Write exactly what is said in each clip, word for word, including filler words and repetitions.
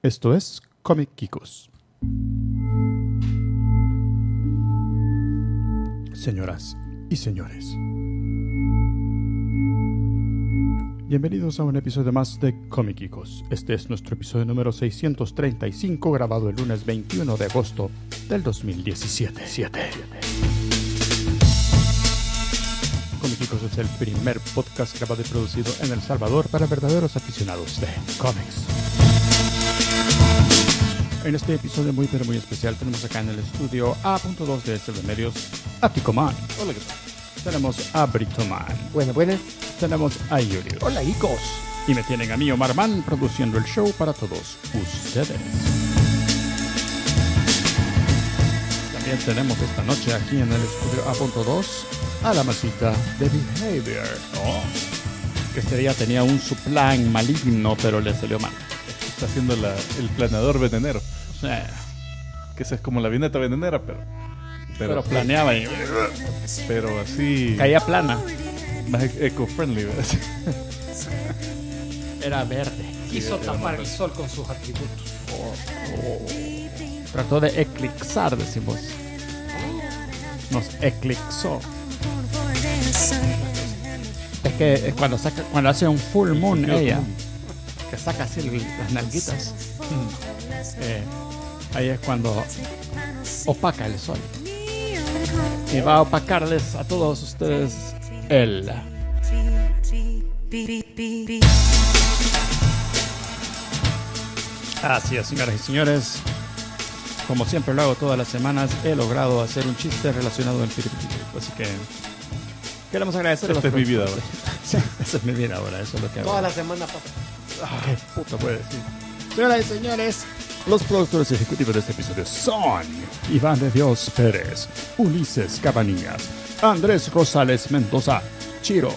Esto es Comic Geekos. Señoras y señores, bienvenidos a un episodio más de Comic Geekos. Este es nuestro episodio número seiscientos treinta y cinco, grabado el lunes veintiuno de agosto del dos mil diecisiete. Comic Geekos es el primer podcast grabado y producido en El Salvador para verdaderos aficionados de cómics. En este episodio muy pero muy especial tenemos acá en el estudio A punto dos de S B Medios a Tico Man. Hola, ¿qué tal? Tenemos a Brito Man. Buenas, buenas. Tenemos a Yuri. Hola, chicos. Y me tienen a mí, Omar Man, produciendo el show para todos ustedes. También tenemos esta noche aquí en el estudio A punto dos a la masita de Behavior. Oh, que este día tenía un su plan maligno, pero le salió mal. Está haciendo la, el planeador venenero. Sí. Que esa es como la vineta venenera, pero... Pero, pero planeaba y... Pero así... Caía plana. Más eco-friendly, ¿verdad? Era verde. Quiso sí, tapar el sol con sus atributos. Oh, oh. Trató de eclipsar, decimos. Nos eclipsó. Es que es cuando saca, cuando hace un full moon ella, que saca así las nalguitas. Mm. Eh, ahí es cuando opaca el sol. Y va a opacarles a todos ustedes el... Así es, señoras y señores. Como siempre lo hago todas las semanas, he logrado hacer un chiste relacionado al piripiri. Así que queremos agradecer a los... Esta es mi vida ahora. Sí, esa es mi vida ahora, eso es lo que hago. Toda la semana pasa. Qué puta puede decir. Señoras y señores, los productores ejecutivos de este episodio son Iván de Dios Pérez, Ulises Cabanillas, Andrés Rosales Mendoza, Chiro,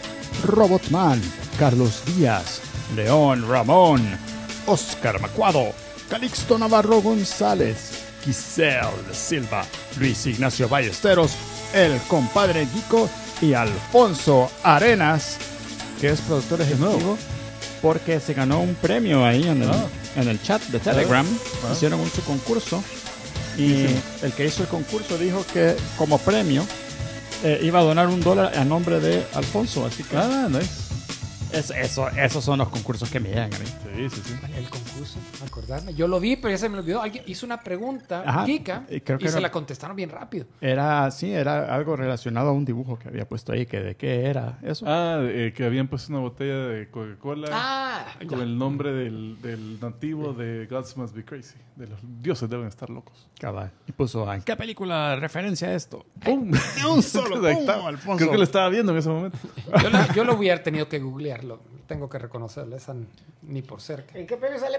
Robotman, Carlos Díaz, León Ramón, Oscar Macuado, Calixto Navarro González, Giselle Silva, Luis Ignacio Ballesteros, el compadre Guico y Alfonso Arenas, que es productor ejecutivo porque se ganó un premio ahí en el... Oh. En el chat de Telegram ah, hicieron un su concurso y el que hizo el concurso dijo que como premio eh, iba a donar un dólar a nombre de Alfonso, así que ah, no es. Es, eso, esos son los concursos que me llegan a mí. Sí, sí, sí. El concurso, acordarme. Yo lo vi, pero ya se me olvidó. Alguien hizo una pregunta, ajá, Kika, y era, se la contestaron bien rápido. Era, sí, era algo relacionado a un dibujo que había puesto ahí, que de qué era eso. Ah, eh, que habían puesto una botella de Coca-Cola ah, con ya. el nombre del, del nativo sí. de Gods Must Be Crazy. De los dioses deben estar locos. Cabal. Y puso, ¿en qué película referencia a esto? ¡Pum! De un solo, estaba, Alfonso. Creo que lo estaba viendo en ese momento. Yo, la, yo lo hubiera tenido que googlear. Lo, tengo que reconocerle, esa ni por cerca. ¿En qué premio sale?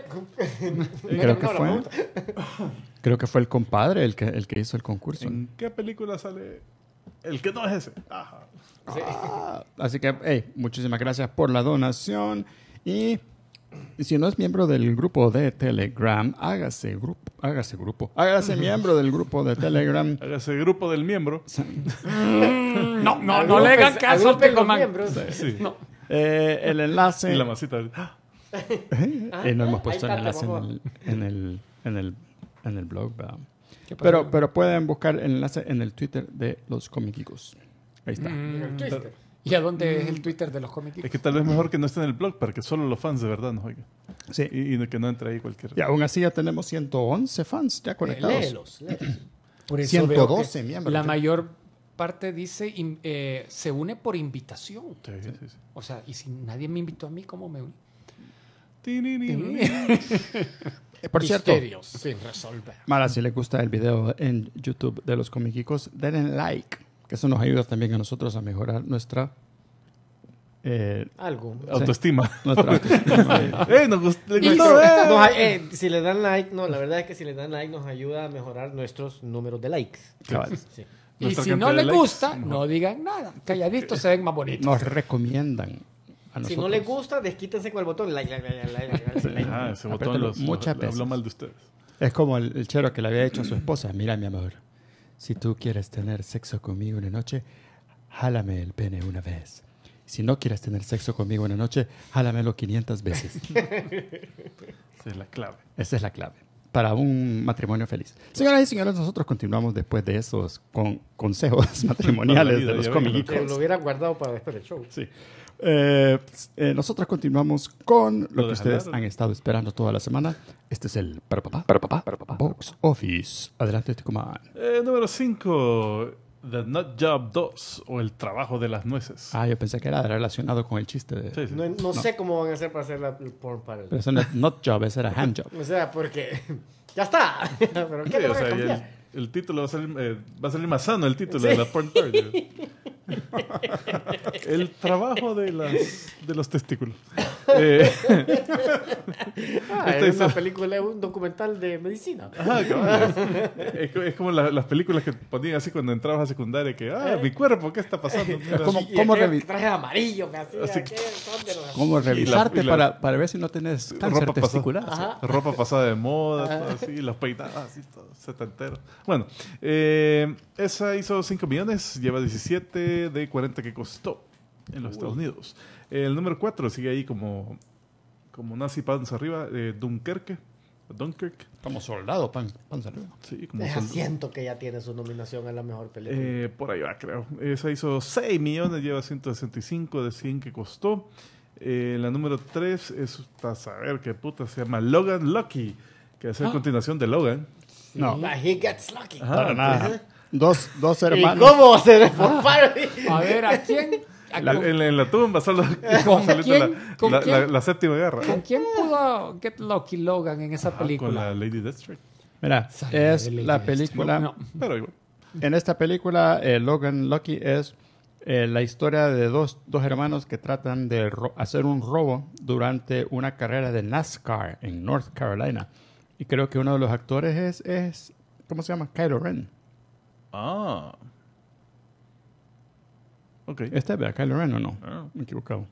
Creo, que fue, creo que fue el compadre el que, el que hizo el concurso. ¿En qué película sale? El que no es ese. Ajá. Sí. Ah, así que, hey, muchísimas gracias por la donación. Y si no es miembro del grupo de Telegram, hágase grupo. Hágase grupo. Hágase miembro del grupo de Telegram. Hágase grupo del miembro. No, no, no, no le hagan caso al Tico Man. Sí. No. Eh, el enlace. Y la masita. Eh, ah, no hemos puesto el enlace en el, en el, en el, en el blog. Pero, pero pueden buscar el enlace en el Twitter de los Comic Geekos. Ahí está. Mm, ¿Y a dónde mm. es el Twitter de los Comic Geekos? Es que tal vez mejor que no esté en el blog para que solo los fans de verdad nos oigan. Sí. Y, y que no entre ahí cualquier. Y aún así ya tenemos ciento once fans ya conectados. Eh, léelos, léelos. Por eso ciento doce miembros. La mayor... parte dice, eh, se une por invitación. Sí, sí, sí. O sea, y si nadie me invitó a mí, ¿cómo me uní? Por cierto, sin resolver. Mara, si les gusta el video en YouTube de los Comic Geekos, denle like, que eso nos ayuda también a nosotros a mejorar nuestra... Eh, Algo. Autoestima. Nuestra autoestima. ¡Eh, nos gustó! No, eh, si le dan like, no, la verdad es que si le dan like nos ayuda a mejorar nuestros números de likes. Claro. Sí. Y si no les gusta, no. no digan nada. Calladitos se ven más bonitos. Nos recomiendan a nosotros. Si no les gusta, desquítense con el botón. Like, like, like, like, like, like. Ah, ese botón los, muchas veces. Habló mal de ustedes. Es como el, el chero que le había hecho a su esposa. Mira, mi amor, si tú quieres tener sexo conmigo una noche, jálame el pene una vez. Si no quieres tener sexo conmigo en la noche, jálamelo quinientas veces. Esa es la clave. Esa es la clave para un matrimonio feliz. Señoras y señores, nosotros continuamos después de esos con consejos matrimoniales vida, de los Comic Geekos. Lo hubiera guardado para después del show. Sí. Eh, eh, nosotros continuamos con lo, lo que ustedes hablar. han estado esperando toda la semana. Este es el para papá, para papá, para papá, box para papá. office. Adelante, Tico Man. Eh, número cinco. The Nut Job dos, o el trabajo de las nueces. Ah, yo pensé que era relacionado con el chiste de... Sí, sí. No, no, no sé cómo van a hacer para hacer la porn para el... Pero eso no es Nut Job, ese era Hand Job. O sea, porque... ¡Ya está! ¿Pero qué sí, o sea, el, el título va a salir, eh, va a salir más sano, el título sí. de la porn party. El trabajo de, las, de los testículos. Eh, ah, esta es una es, película, un documental de medicina. Ajá, es, es como la, las películas que ponían así cuando entrabas a secundaria, que ah, mi cuerpo, ¿qué está pasando? ¿Cómo, ¿cómo revi- traje amarillo que hacía, así, ¿qué? ¿Cómo revisarte y la, y la, para, para ver si no tenés cáncer ropa testicular? Pasada, así, ropa pasada de moda, todo así, los peinados así, todo setentero. Bueno, eh, esa hizo cinco millones, lleva diecisiete de cuarenta que costó en los Estados Unidos. El número cuatro sigue ahí como, como nazi panza arriba, eh, Dunkerque. Dunkirk. Como soldado, pan, panza arriba. Sí, como soldado. Siento que ya tiene su nominación a la mejor película. Eh, por ahí va, creo. Esa hizo seis millones, lleva ciento sesenta y cinco de cien que costó. Eh, la número tres es, a saber qué puta, se llama Logan Lucky, que es a ¿Ah? continuación de Logan. No. no. He gets lucky. Ajá, Para nada. ¿Sí? Dos, dos hermanos. ¿Y cómo se reformaron? A ver, ¿a quién? La, en, en la tumba solo ¿Con quién? La, ¿Con la, quién? La, la, la séptima guerra. ¿Con quién pudo Get Lucky Logan en esa ah, película? Con la Lady Deathstroke. Mira, Salve es la Death película. No, no. Pero igual. En esta película, eh, Logan Lucky es eh, la historia de dos, dos hermanos que tratan de ro- hacer un robo durante una carrera de NASCAR en North Carolina. Y creo que uno de los actores es, es ¿cómo se llama? Kylo Ren. Ah. Okay. ¿Este es de Kylo Ren o no? Ah. Me he equivocado.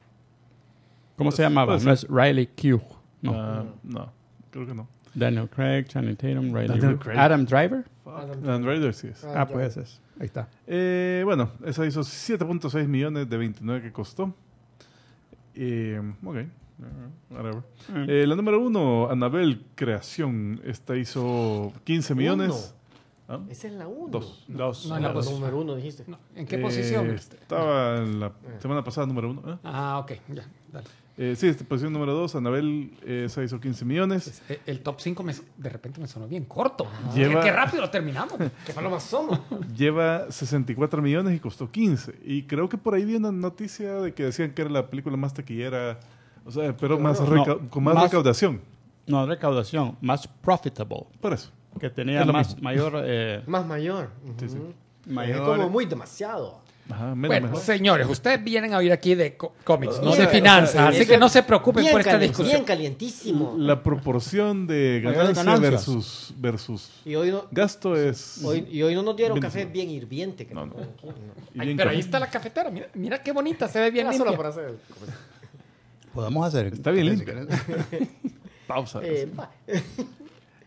¿Cómo se llamaba? No es Riley Q. No. Uh, no, creo que no. Daniel Craig, Channing Tatum, Riley Q. Craig. Adam Driver. Adam Driver sí es. Ah, pues ese es. Ahí está. Eh, bueno, esa hizo siete punto seis millones de veintinueve que costó. Eh, ok. Whatever. Mm. Eh, la número uno, Annabelle Creación. Esta hizo quince millones. Uno. ¿Ah? Esa es la uno. Dos. Dos. No, en la dos. Número uno dijiste. No. ¿En qué eh, posición? Estaba en la semana pasada, número uno. ¿Eh? Ah, ok. Ya, dale. Eh, sí, esta posición número dos. Anabel eh, se hizo quince millones. El, el top cinco me, de repente me sonó bien corto. Ah. Lleva, ¿Qué, qué rápido terminamos. Qué malo más somos. Lleva sesenta y cuatro millones y costó quince. Y creo que por ahí vi una noticia de que decían que era la película más taquillera. O sea, pero, pero más no, reca- con más, más recaudación. No, recaudación. Más profitable. Por eso. Que tenía más mayor, eh, más mayor. Uh-huh. Sí, sí. mayor. Es como muy demasiado. Ajá, menos, bueno, mejor. Señores, ustedes vienen a oír aquí de co- cómics, no de finanzas, o sea, así que no se preocupen por esta cali- discusión. Bien calientísimo. La proporción de ganancia ganancias versus, versus y hoy no, gasto es... Hoy, y hoy no nos dieron café bien hirviente. Que no, no. No. Ay, bien pero caliente. Ahí está la cafetera, mira, mira qué bonita, se ve bien limpia. Solo para hacer Podemos hacer. Está bien limpia. Pausa. Eh,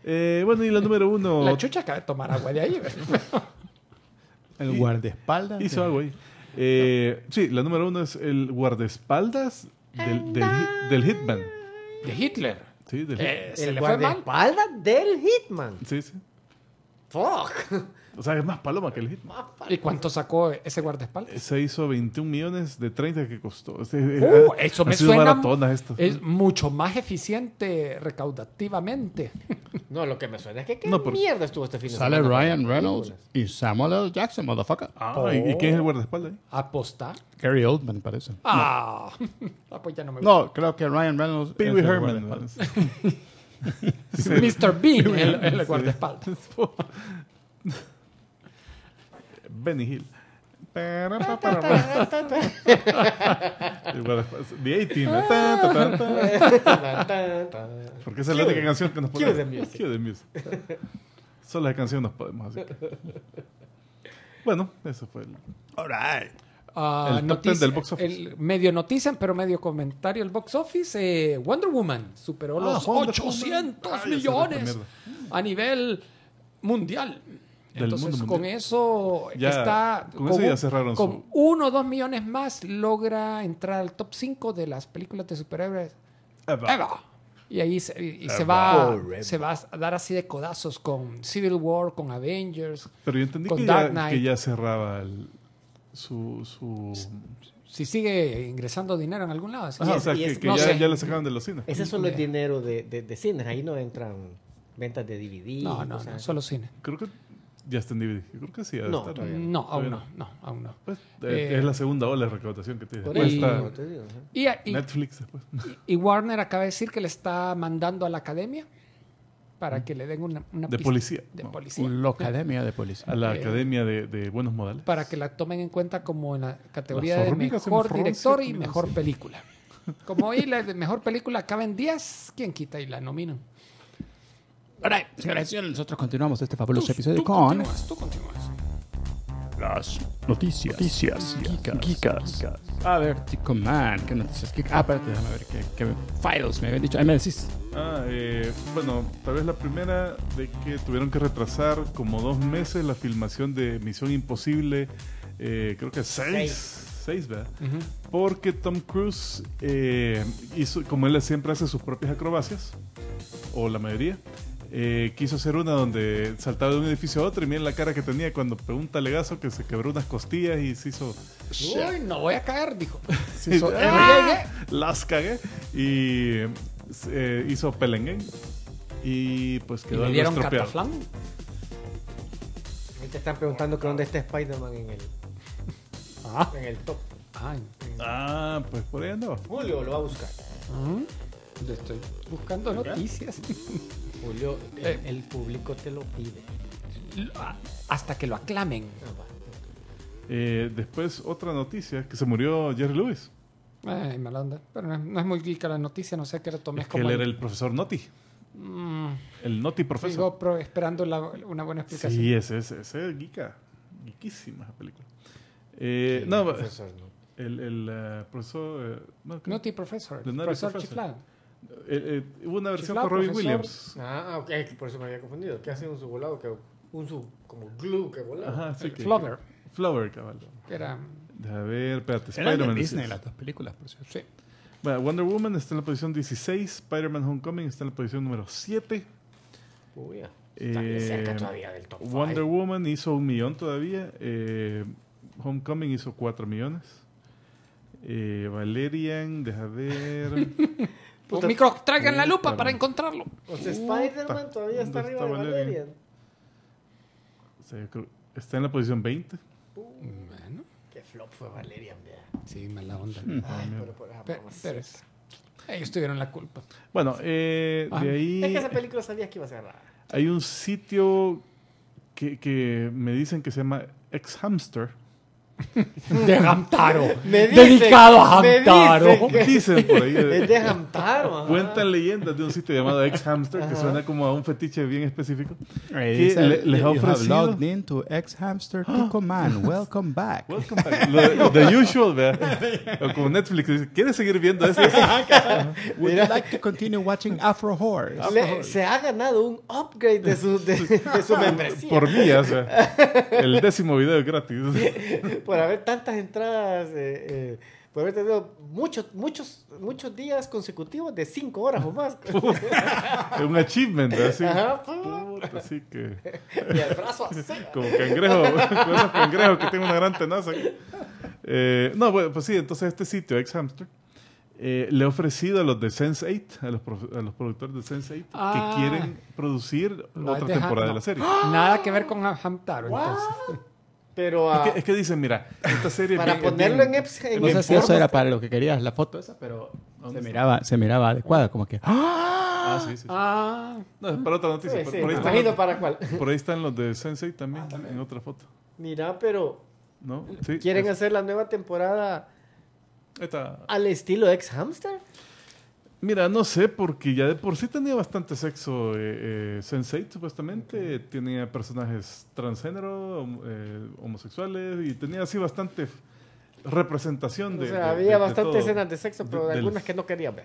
Eh, bueno, y la número uno... La chucha acaba de tomar agua de ahí. El guardaespaldas. Hizo algo ahí. Eh, no. Sí, la número uno es el guardaespaldas del, del, del Hitman. ¿De Hitler? Sí, del eh, Hitler. ¿El, ¿El guardaespaldas del Hitman? Sí, sí. ¡Fuck! O sea, es más paloma que el Hitman. ¿Y cuánto sacó ese guardaespaldas? Se hizo veintiún millones de treinta que costó. O sea, uh, ha, eso me suena. Es mucho más eficiente recaudativamente. No, lo que me suena es que qué no, mierda estuvo este fin de semana. Sale Ryan Reynolds y Samuel L. Jackson, motherfucker. Ah, oh. ¿Y quién es el guardaespaldas? Eh? ¿Apostar? Gary Oldman, parece. Ah, no. ah, pues ya no me gusta. No, creo que Ryan Reynolds. Pee Wee Herman. mister Bean, el, el, el guardaespaldas. Benny Hill. The eighteen. Porque esa es la única canción que nos podemos hacer. Cue the music. Solo las canciones nos podemos hacer. Bueno, eso fue el. All right. Uh, el noticia, del box office. El medio notician, pero medio comentario. El box office, eh, Wonder Woman superó ah, los Wonder ochocientos Woman. millones Ay, a nivel mundial. del Entonces, mundo mundial. Con eso ya, está... Con, con eso ya cerraron. Con su... uno o dos millones más logra entrar al top cinco de las películas de superhéroes. Ever. Ever. Y ahí se, y se, va, se va a dar así de codazos con Civil War, con Avengers. Pero yo entendí que ya, que ya cerraba el, su... su... Si sigue ingresando dinero en algún lado. Así. Ajá, o sea, y es, que, que no ya, ya lo sacaron de los cines. Ese solo es dinero de, de, de cines. Ahí no entran ventas de D V D. No, no, no, solo cines. Creo que ya está en D V D. Creo que sí. No, estar, no, aún no, no, aún no. Pues, eh, es la segunda ola de recaudación que tiene. Después y, está te digo, y, y, Netflix después. Y, y Warner acaba de decir que le está mandando a la academia para que le den una, una de pista. Policía. De no, policía. La academia de policía. A la eh, academia de, de buenos modales. Para que la tomen en cuenta como en la categoría de mejor director y mejor película. Como hoy la de mejor película caben diez, ¿quién quita y la nominan? Ahora, señoras y señores, nosotros continuamos este fabuloso tú, episodio tú con... Continúas, tú continúas. Las noticias. Noticias. Geekas. Geekas. Geekas. A ver, Tico Man. ¿Qué noticias? Geekas. Ah, espérate, déjame ver qué, qué files me habían dicho. Ahí me decís. Ah, eh, bueno, tal vez la primera de que tuvieron que retrasar como dos meses la filmación de Misión Imposible, eh, creo que seis, seis, seis ¿verdad? Uh-huh. Porque Tom Cruise eh, hizo, como él siempre hace sus propias acrobacias, o la mayoría, eh, quiso hacer una donde saltaba de un edificio a otro y miren la cara que tenía cuando pegó un talegazo que se quebró unas costillas y se hizo... Uy, no voy a caer, dijo. Se hizo... ¡Ah! Las cagué y... Eh, hizo Pelenguen y pues quedó algo estropeado. Ahorita están preguntando que dónde está Spider-Man en el ah. en el top. Ah, en el... ah, pues por ahí andaba. Julio lo va a buscar. ¿Mm? Yo estoy buscando noticias. Julio, el, eh, el público te lo pide. Hasta que lo aclamen. Eh, después otra noticia, que se murió Jerry Lewis. Ay, mala onda. Pero no, no es muy geek la noticia, no sé qué le tomes como... Es que él era el profesor Nutty. Mm. El Nutty Professor. Sigo pro esperando la, una buena explicación. Sí, ese es, ese es geeka. Geekísima la película. Eh, no, el profesor, no, el, el uh, profesor... Uh, Nutty Professor. El profesor, profesor. Chiflado. Eh, eh, hubo una versión con Robbie Williams. Ah, ok. Por eso me había confundido. ¿Qué hace un subvolado? Que, un sub... Como glue que volaba. Ajá, sí. Flower. Flower, cabal. Que era... A ver, espérate. Spider-Man. Disney, las dos películas, por cierto. Sí. Bueno, Wonder Woman está en la posición dieciséis. Spider-Man Homecoming está en la posición número siete. Uy, está eh, cerca todavía del top cinco. Wonder Woman hizo un millón todavía. Eh, Homecoming hizo cuatro millones. Eh, Valerian, deja ver. Puta, micro, traigan la lupa para encontrarlo. O sea, Spider-Man todavía está arriba está de Valerian. Valerian. O sea, yo creo, está en la posición veinte. Bueno. Qué flop fue Valerian, ya. Sí, mala onda. Mm. Ay, pero por ejemplo, pero, pero ellos tuvieron la culpa. Bueno, eh, de ahí... Es que esa película sabías que iba a ser rara. Hay un sitio que, que me dicen que se llama xHamster. De Hamtaro. Dedicado a Hamtaro. Dicen, dicen por ahí. Es de Hamtaro. Cuentan leyendas de un sitio llamado xHamster que suena como a un fetiche bien específico. Que le, les ha ofrecido. Logged in to xHamster Tico Man. Welcome back. Welcome back. Lo, the usual, ¿verdad? O como Netflix. ¿Quieres seguir viendo esto? Would you like to continue watching Afro Horror? Se ha ganado un upgrade de su, de, de su membresía. Por mí, o sea, el décimo video es gratis. Por haber tantas entradas, eh, eh, por haber tenido muchos, muchos, muchos días consecutivos de cinco horas o más. Un achievement, así. Ajá, puta, así que... Y el brazo así. Como cangrejo, con esos cangrejos que tienen una gran tenaza. Eh, no, bueno, pues sí, entonces este sitio, xHamster, eh, le he ofrecido a los de sense eight, a los, a los productores de sense eight, ah, que quieren producir no, otra de temporada no. de la serie. Nada que ver con Hamtaro, entonces. Pero, uh, es, que, es que dicen, mira, esta serie... Para bien, ponerlo bien, en Epson... No sé si eso era para lo que querías, la foto esa, pero se miraba, se miraba adecuada, como que... Ah, sí, sí. sí. Ah, no, es para otra noticia. Sí, por, sí, por, ahí no. están, para cuál. por ahí están los de sense eight también, ah, también, en otra foto. Mira, pero... ¿No? Sí, ¿Quieren es. hacer la nueva temporada esta. al estilo xHamster? Mira, no sé, porque ya de por sí tenía bastante sexo eh, eh, sense eight, supuestamente. Okay. Tenía personajes transgénero, hom eh, homosexuales, y tenía así bastante representación o de... O sea, de, había bastantes escenas de sexo, pero de, de algunas del... que no querían ver.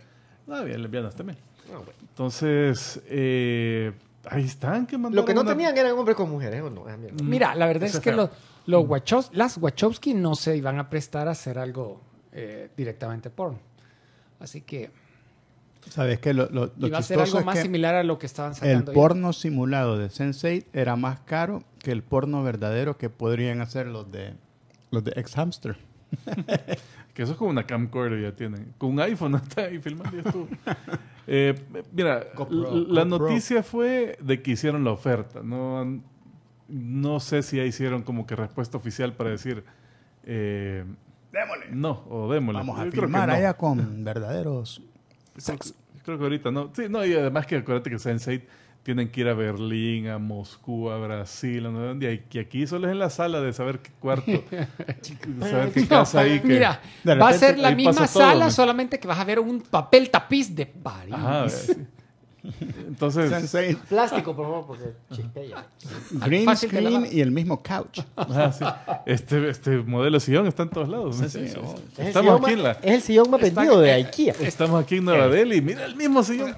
Ah, había lesbianas también. Oh, bueno. Entonces, eh, ahí están. Que lo que no una... tenían eran hombres con mujeres. ¿O no? Ah, mira. Mira, la verdad Eso es que los, los Wachowski, las Wachowski no se iban a prestar a hacer algo eh, directamente porno. Así que... ¿Sabes qué? Lo, lo, lo iba a ser algo más es que similar a lo que estaban sacando. El porno ya. simulado de sense eight era más caro que el porno verdadero que podrían hacer los de, los de xHamster. Que eso es como una camcorder ya tienen. Con un iPhone hasta ahí filmando tú. eh, mira, GoPro, la GoPro. noticia fue de que hicieron la oferta. No, no sé si ya hicieron como que respuesta oficial para decir... Eh, ¡démosle! No, o démosle. Vamos a Yo filmar no. allá con verdaderos... Sex. Creo que ahorita no. Sí, no, y además que acuérdate que sense eight tienen que ir a Berlín, a Moscú, a Brasil, a Nueva York, y aquí solo es en la sala de saber qué cuarto, saber qué casa ahí. No, que mira, repente, va a ser la misma sala, todo, solamente que vas a ver un papel tapiz de París. Ajá, entonces, sense eight. Plástico, por favor, porque chiquilla. Green screen y el mismo couch. Ah, sí. este, este modelo sillón está en todos lados. Sí, sí, sí. Es, Estamos aquí en la... es el sillón más está... vendido de IKEA. Estamos aquí en Nueva es... Delhi. Mira el mismo sillón.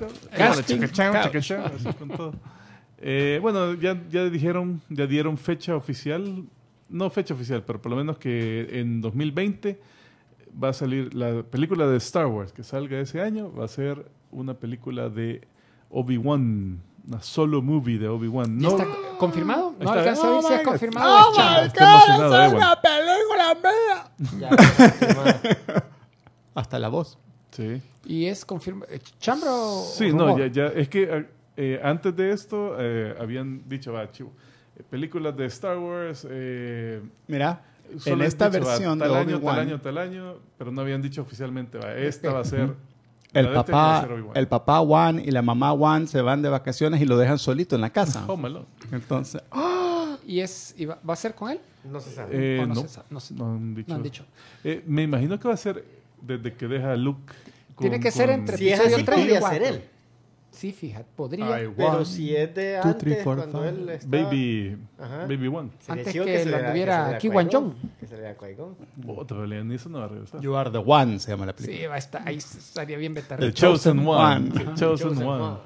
Bueno, ya, ya dijeron, ya dieron fecha oficial. No fecha oficial, pero por lo menos que en dos mil veinte va a salir la película de Star Wars que salga ese año. Va a ser una película de Obi-Wan, una solo movie de Obi-Wan. No, ¿está confirmado? No alcanzó a ver si es confirmado. ¡Oh, my God! ¡Es una película mía! Hasta la voz. Sí. ¿Y es confirmado? ¿Chambro? Sí, no, ya, ya. Es que eh, antes de esto eh, habían dicho, va, chivo, eh, películas de Star Wars. Eh, Mira, en esta dicho, versión va, de Obi-Wan. Tal año, tal año, pero no habían dicho oficialmente, va, esta va a ser... El papá, el papá Juan y la mamá Juan se van de vacaciones y lo dejan solito en la casa. Tómalo. Entonces, ¡oh! ¿Y, es, y va, va a ser con él? No se sabe. Eh, no, no, se sabe. No, se, no han dicho. No han dicho. Eh, me imagino que va a ser desde que deja a Luke. Con, Tiene que ser con... entre episodios si sí, tres podría ser él. Sí, fíjate, podría. Pero si es de antes, two, three, four, cuando él estaba... Baby, Baby One. Antes que, que lo tuviera Ki Wan Jong. Que se le da Qui-Gon. Otra vez, eso no va a regresar. You Are the One, se llama la película. Sí, va a estar, ahí estaría bien vetar. The Chosen One. The Chosen, chosen, chosen one. one.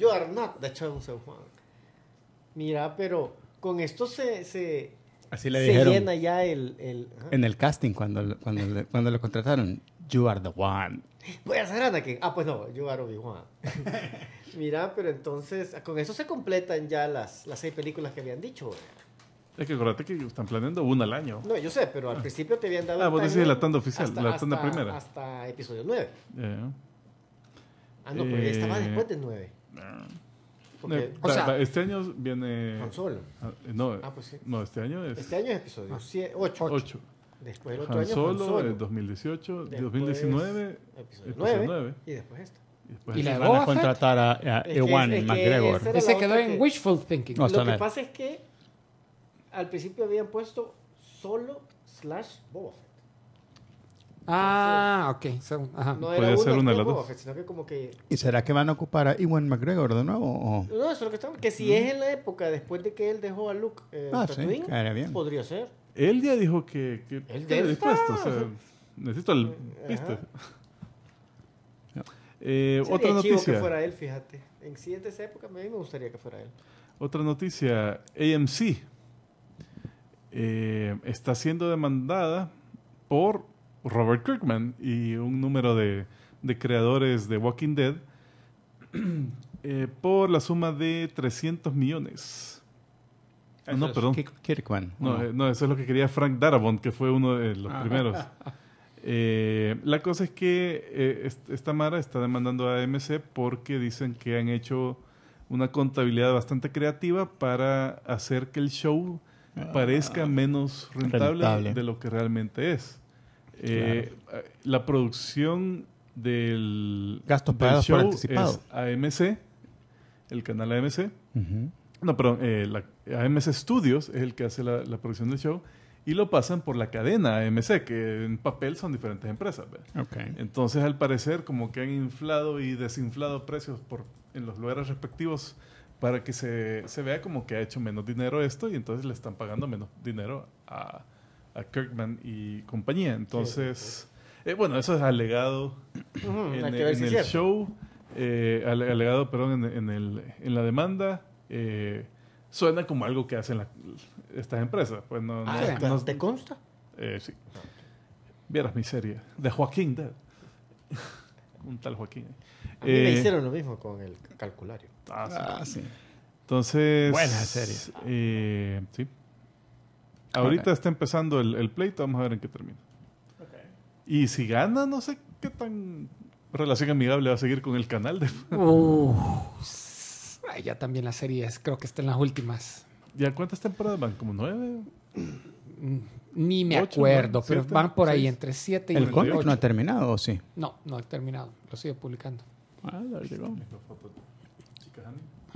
You are not the Chosen One. Mira, pero con esto se... se Así le se dijeron. Se llena ya el... el en el casting, cuando, cuando, le, cuando lo contrataron. You are the one. Voy a hacer Anakin. Ah, pues no, yo Aaron Obi-Wan. Mira, pero entonces, con eso se completan ya las, las seis películas que habían dicho. Es que acuérdate que están planeando una al año. No, yo sé, pero al principio te habían dado... Ah, vos decís la tanda oficial, hasta, la tanda hasta, primera. Hasta episodio nueve. Yeah. Ah, no, eh, porque estaba después de nueve. Porque, eh, o sea, este año viene... Han Solo. No, ah, pues sí. No, este año es... Este año es episodio ocho. Después del otro Han Solo, año Han Solo, el dos mil dieciocho, después, dos mil diecinueve, episodio nueve, y después esto. Y, después ¿Y la van a contratar a, a es Ewan es, es McGregor. Que ese quedó en que, wishful thinking. No, lo que pasa es que al principio habían puesto Solo slash Boba Fett. Ah, entonces, ok. So, ajá. No era Puede uno, ser una de las dos. Fett, sino que como que... ¿Y será que van a ocupar a Ewan McGregor de nuevo? O? No, eso es lo que estamos... Que si mm. es en la época después de que él dejó a Luke eh, ah, Tatooine, sí, podría ser. Él ya dijo que, que él ya está dispuesto. O sea, necesito el... ¿Viste? Eh, otra noticia. Chivo que fuera él, fíjate. En sí, de esa época, a mí me gustaría que fuera él. Otra noticia. A M C eh, está siendo demandada por Robert Kirkman y un número de, de creadores de Walking Dead eh, por la suma de trescientos millones. Eso no, perdón. Kirkman. No, no? no, eso es lo que quería Frank Darabont, que fue uno de los ah. primeros. eh, la cosa es que eh, esta Mara está demandando a A M C porque dicen que han hecho una contabilidad bastante creativa para hacer que el show ah. parezca menos rentable, rentable de lo que realmente es. Eh, claro. La producción del, Gastos del show por anticipado. Es A M C, el canal A M C. Uh-huh. No, perdón, eh, la A M C Studios es el que hace la, la producción del show y lo pasan por la cadena A M C, que en papel son diferentes empresas. Okay. Entonces, al parecer, como que han inflado y desinflado precios por, en los lugares respectivos para que se, se vea como que ha hecho menos dinero esto y entonces le están pagando menos dinero a, a Kirkman y compañía. Entonces, eh, bueno, eso es alegado en, en el show. eh, alegado perdón, en, en, el, en la demanda, eh, suena como algo que hacen la, estas empresas. Pues no, ah, no, no, ¿te consta? Eh, sí. Vieras mi serie de Joaquín Dead. Un tal Joaquín. A mí eh, me hicieron lo mismo con el calculario. Ah, sí. Ah, sí. Entonces... Buena serie. Eh, sí. Ahorita okay. está empezando el, el pleito. Vamos a ver en qué termina. Okay. Y si gana, no sé qué tan relación amigable va a seguir con el canal. De... Uh, ay, ya también las series. Creo que están las últimas. ¿Ya cuántas temporadas van? ¿Como nueve? Ni me ocho, acuerdo. ¿no? Pero siete, van por seis. Ahí entre siete y ocho. ¿El cómic no ha terminado o sí? No, no ha terminado. Lo sigue publicando. Ah, la llegó.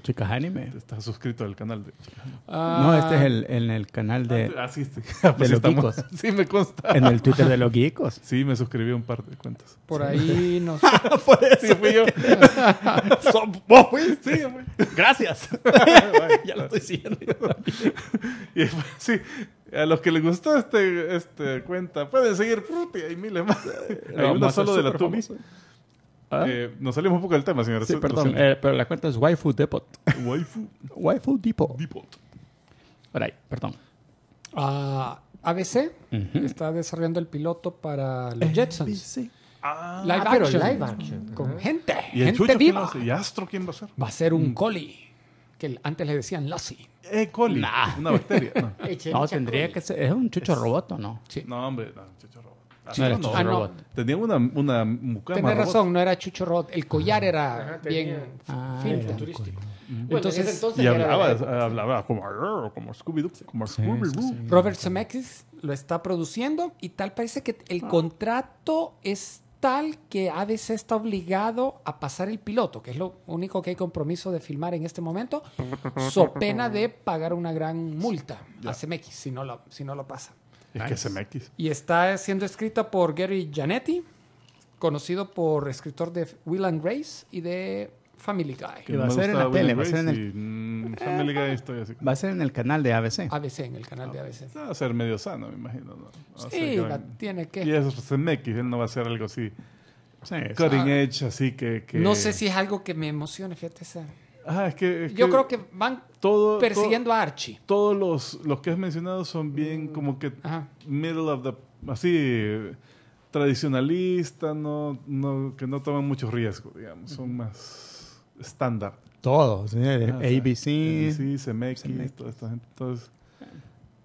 Chicas Anime. ¿Estás suscrito al canal de Chicas Anime? Ah, no, este es el, el, el canal de, ah, sí, sí. Ah, pues de los estamos, geekos. Sí, me consta. En el Twitter de los geekos. Sí, me suscribí a un par de cuentas. Por sí. ahí no sé. Por eso sí, fui yo. ¿Vos fuiste? Sí, gracias. Ya lo estoy siguiendo. Y después, sí, a los que les gustó este, este cuenta, pueden seguir. Hay miles más. Hay no, uno solo de la Tumi. ¿Ah? Eh, nos salimos un poco del tema, señor. Sí, perdón, eh, pero la cuenta es Waifu Depot. Waifu, Waifu Depot. Depot. Alright, perdón. Uh, A B C uh-huh. está desarrollando el piloto para los Jetsons. Ah, live, ah, action, live action. Con uh-huh. gente. ¿Y gente Chucho, viva? ¿Y Astro quién va a ser? Va a ser un mm. coli. Que antes le decían Lassie. Eh, coli. Nah. Una bacteria. No, no tendría que ser. Es un chucho es... robot, ¿o no? Sí. No, hombre, no, chucho robot. No, no, no. Ah, no. Tenía una, una mucama. Tenés robot. Razón, no era chucho robot. El collar ah, era ajá, bien ah, fin, era futurístico. Bueno, entonces, en entonces y hablaba, era... hablaba como, como Scooby-Doo. Como sí, Scooby-Doo. Sí, sí, sí. Robert Zemeckis lo está produciendo y tal parece que el ah. contrato es tal que A B C está obligado a pasar el piloto, que es lo único que hay compromiso de filmar en este momento, so pena de pagar una gran multa yeah. a Zemeckis si no lo, si no lo pasa. Es nice. Que Zemeckis. Y está siendo escrita por Gary Janetti, conocido por escritor de Will and Grace y de Family Guy. Que va a ser en la tele, va a ser en el... Family Guy estoy así. Va a ser en el canal de A B C. A B C, en el canal de A B C. Va a ser medio sano, me imagino. ¿No? Sí, que van... tiene que... Y eso es Zemeckis, él no va a hacer algo así. Sí, cutting ah, edge, así que, que... No sé si es algo que me emocione, fíjate esa... Ah, es que, es yo que creo que van todo, persiguiendo todo, a Archie. Todos los, los que has mencionado son bien como que ajá. middle of the... Así, tradicionalista, no, no, que no toman muchos riesgos, digamos. Son más estándar. Todos, señores. Ah, A B C. A B C, Zemeckis, toda esta gente. Entonces,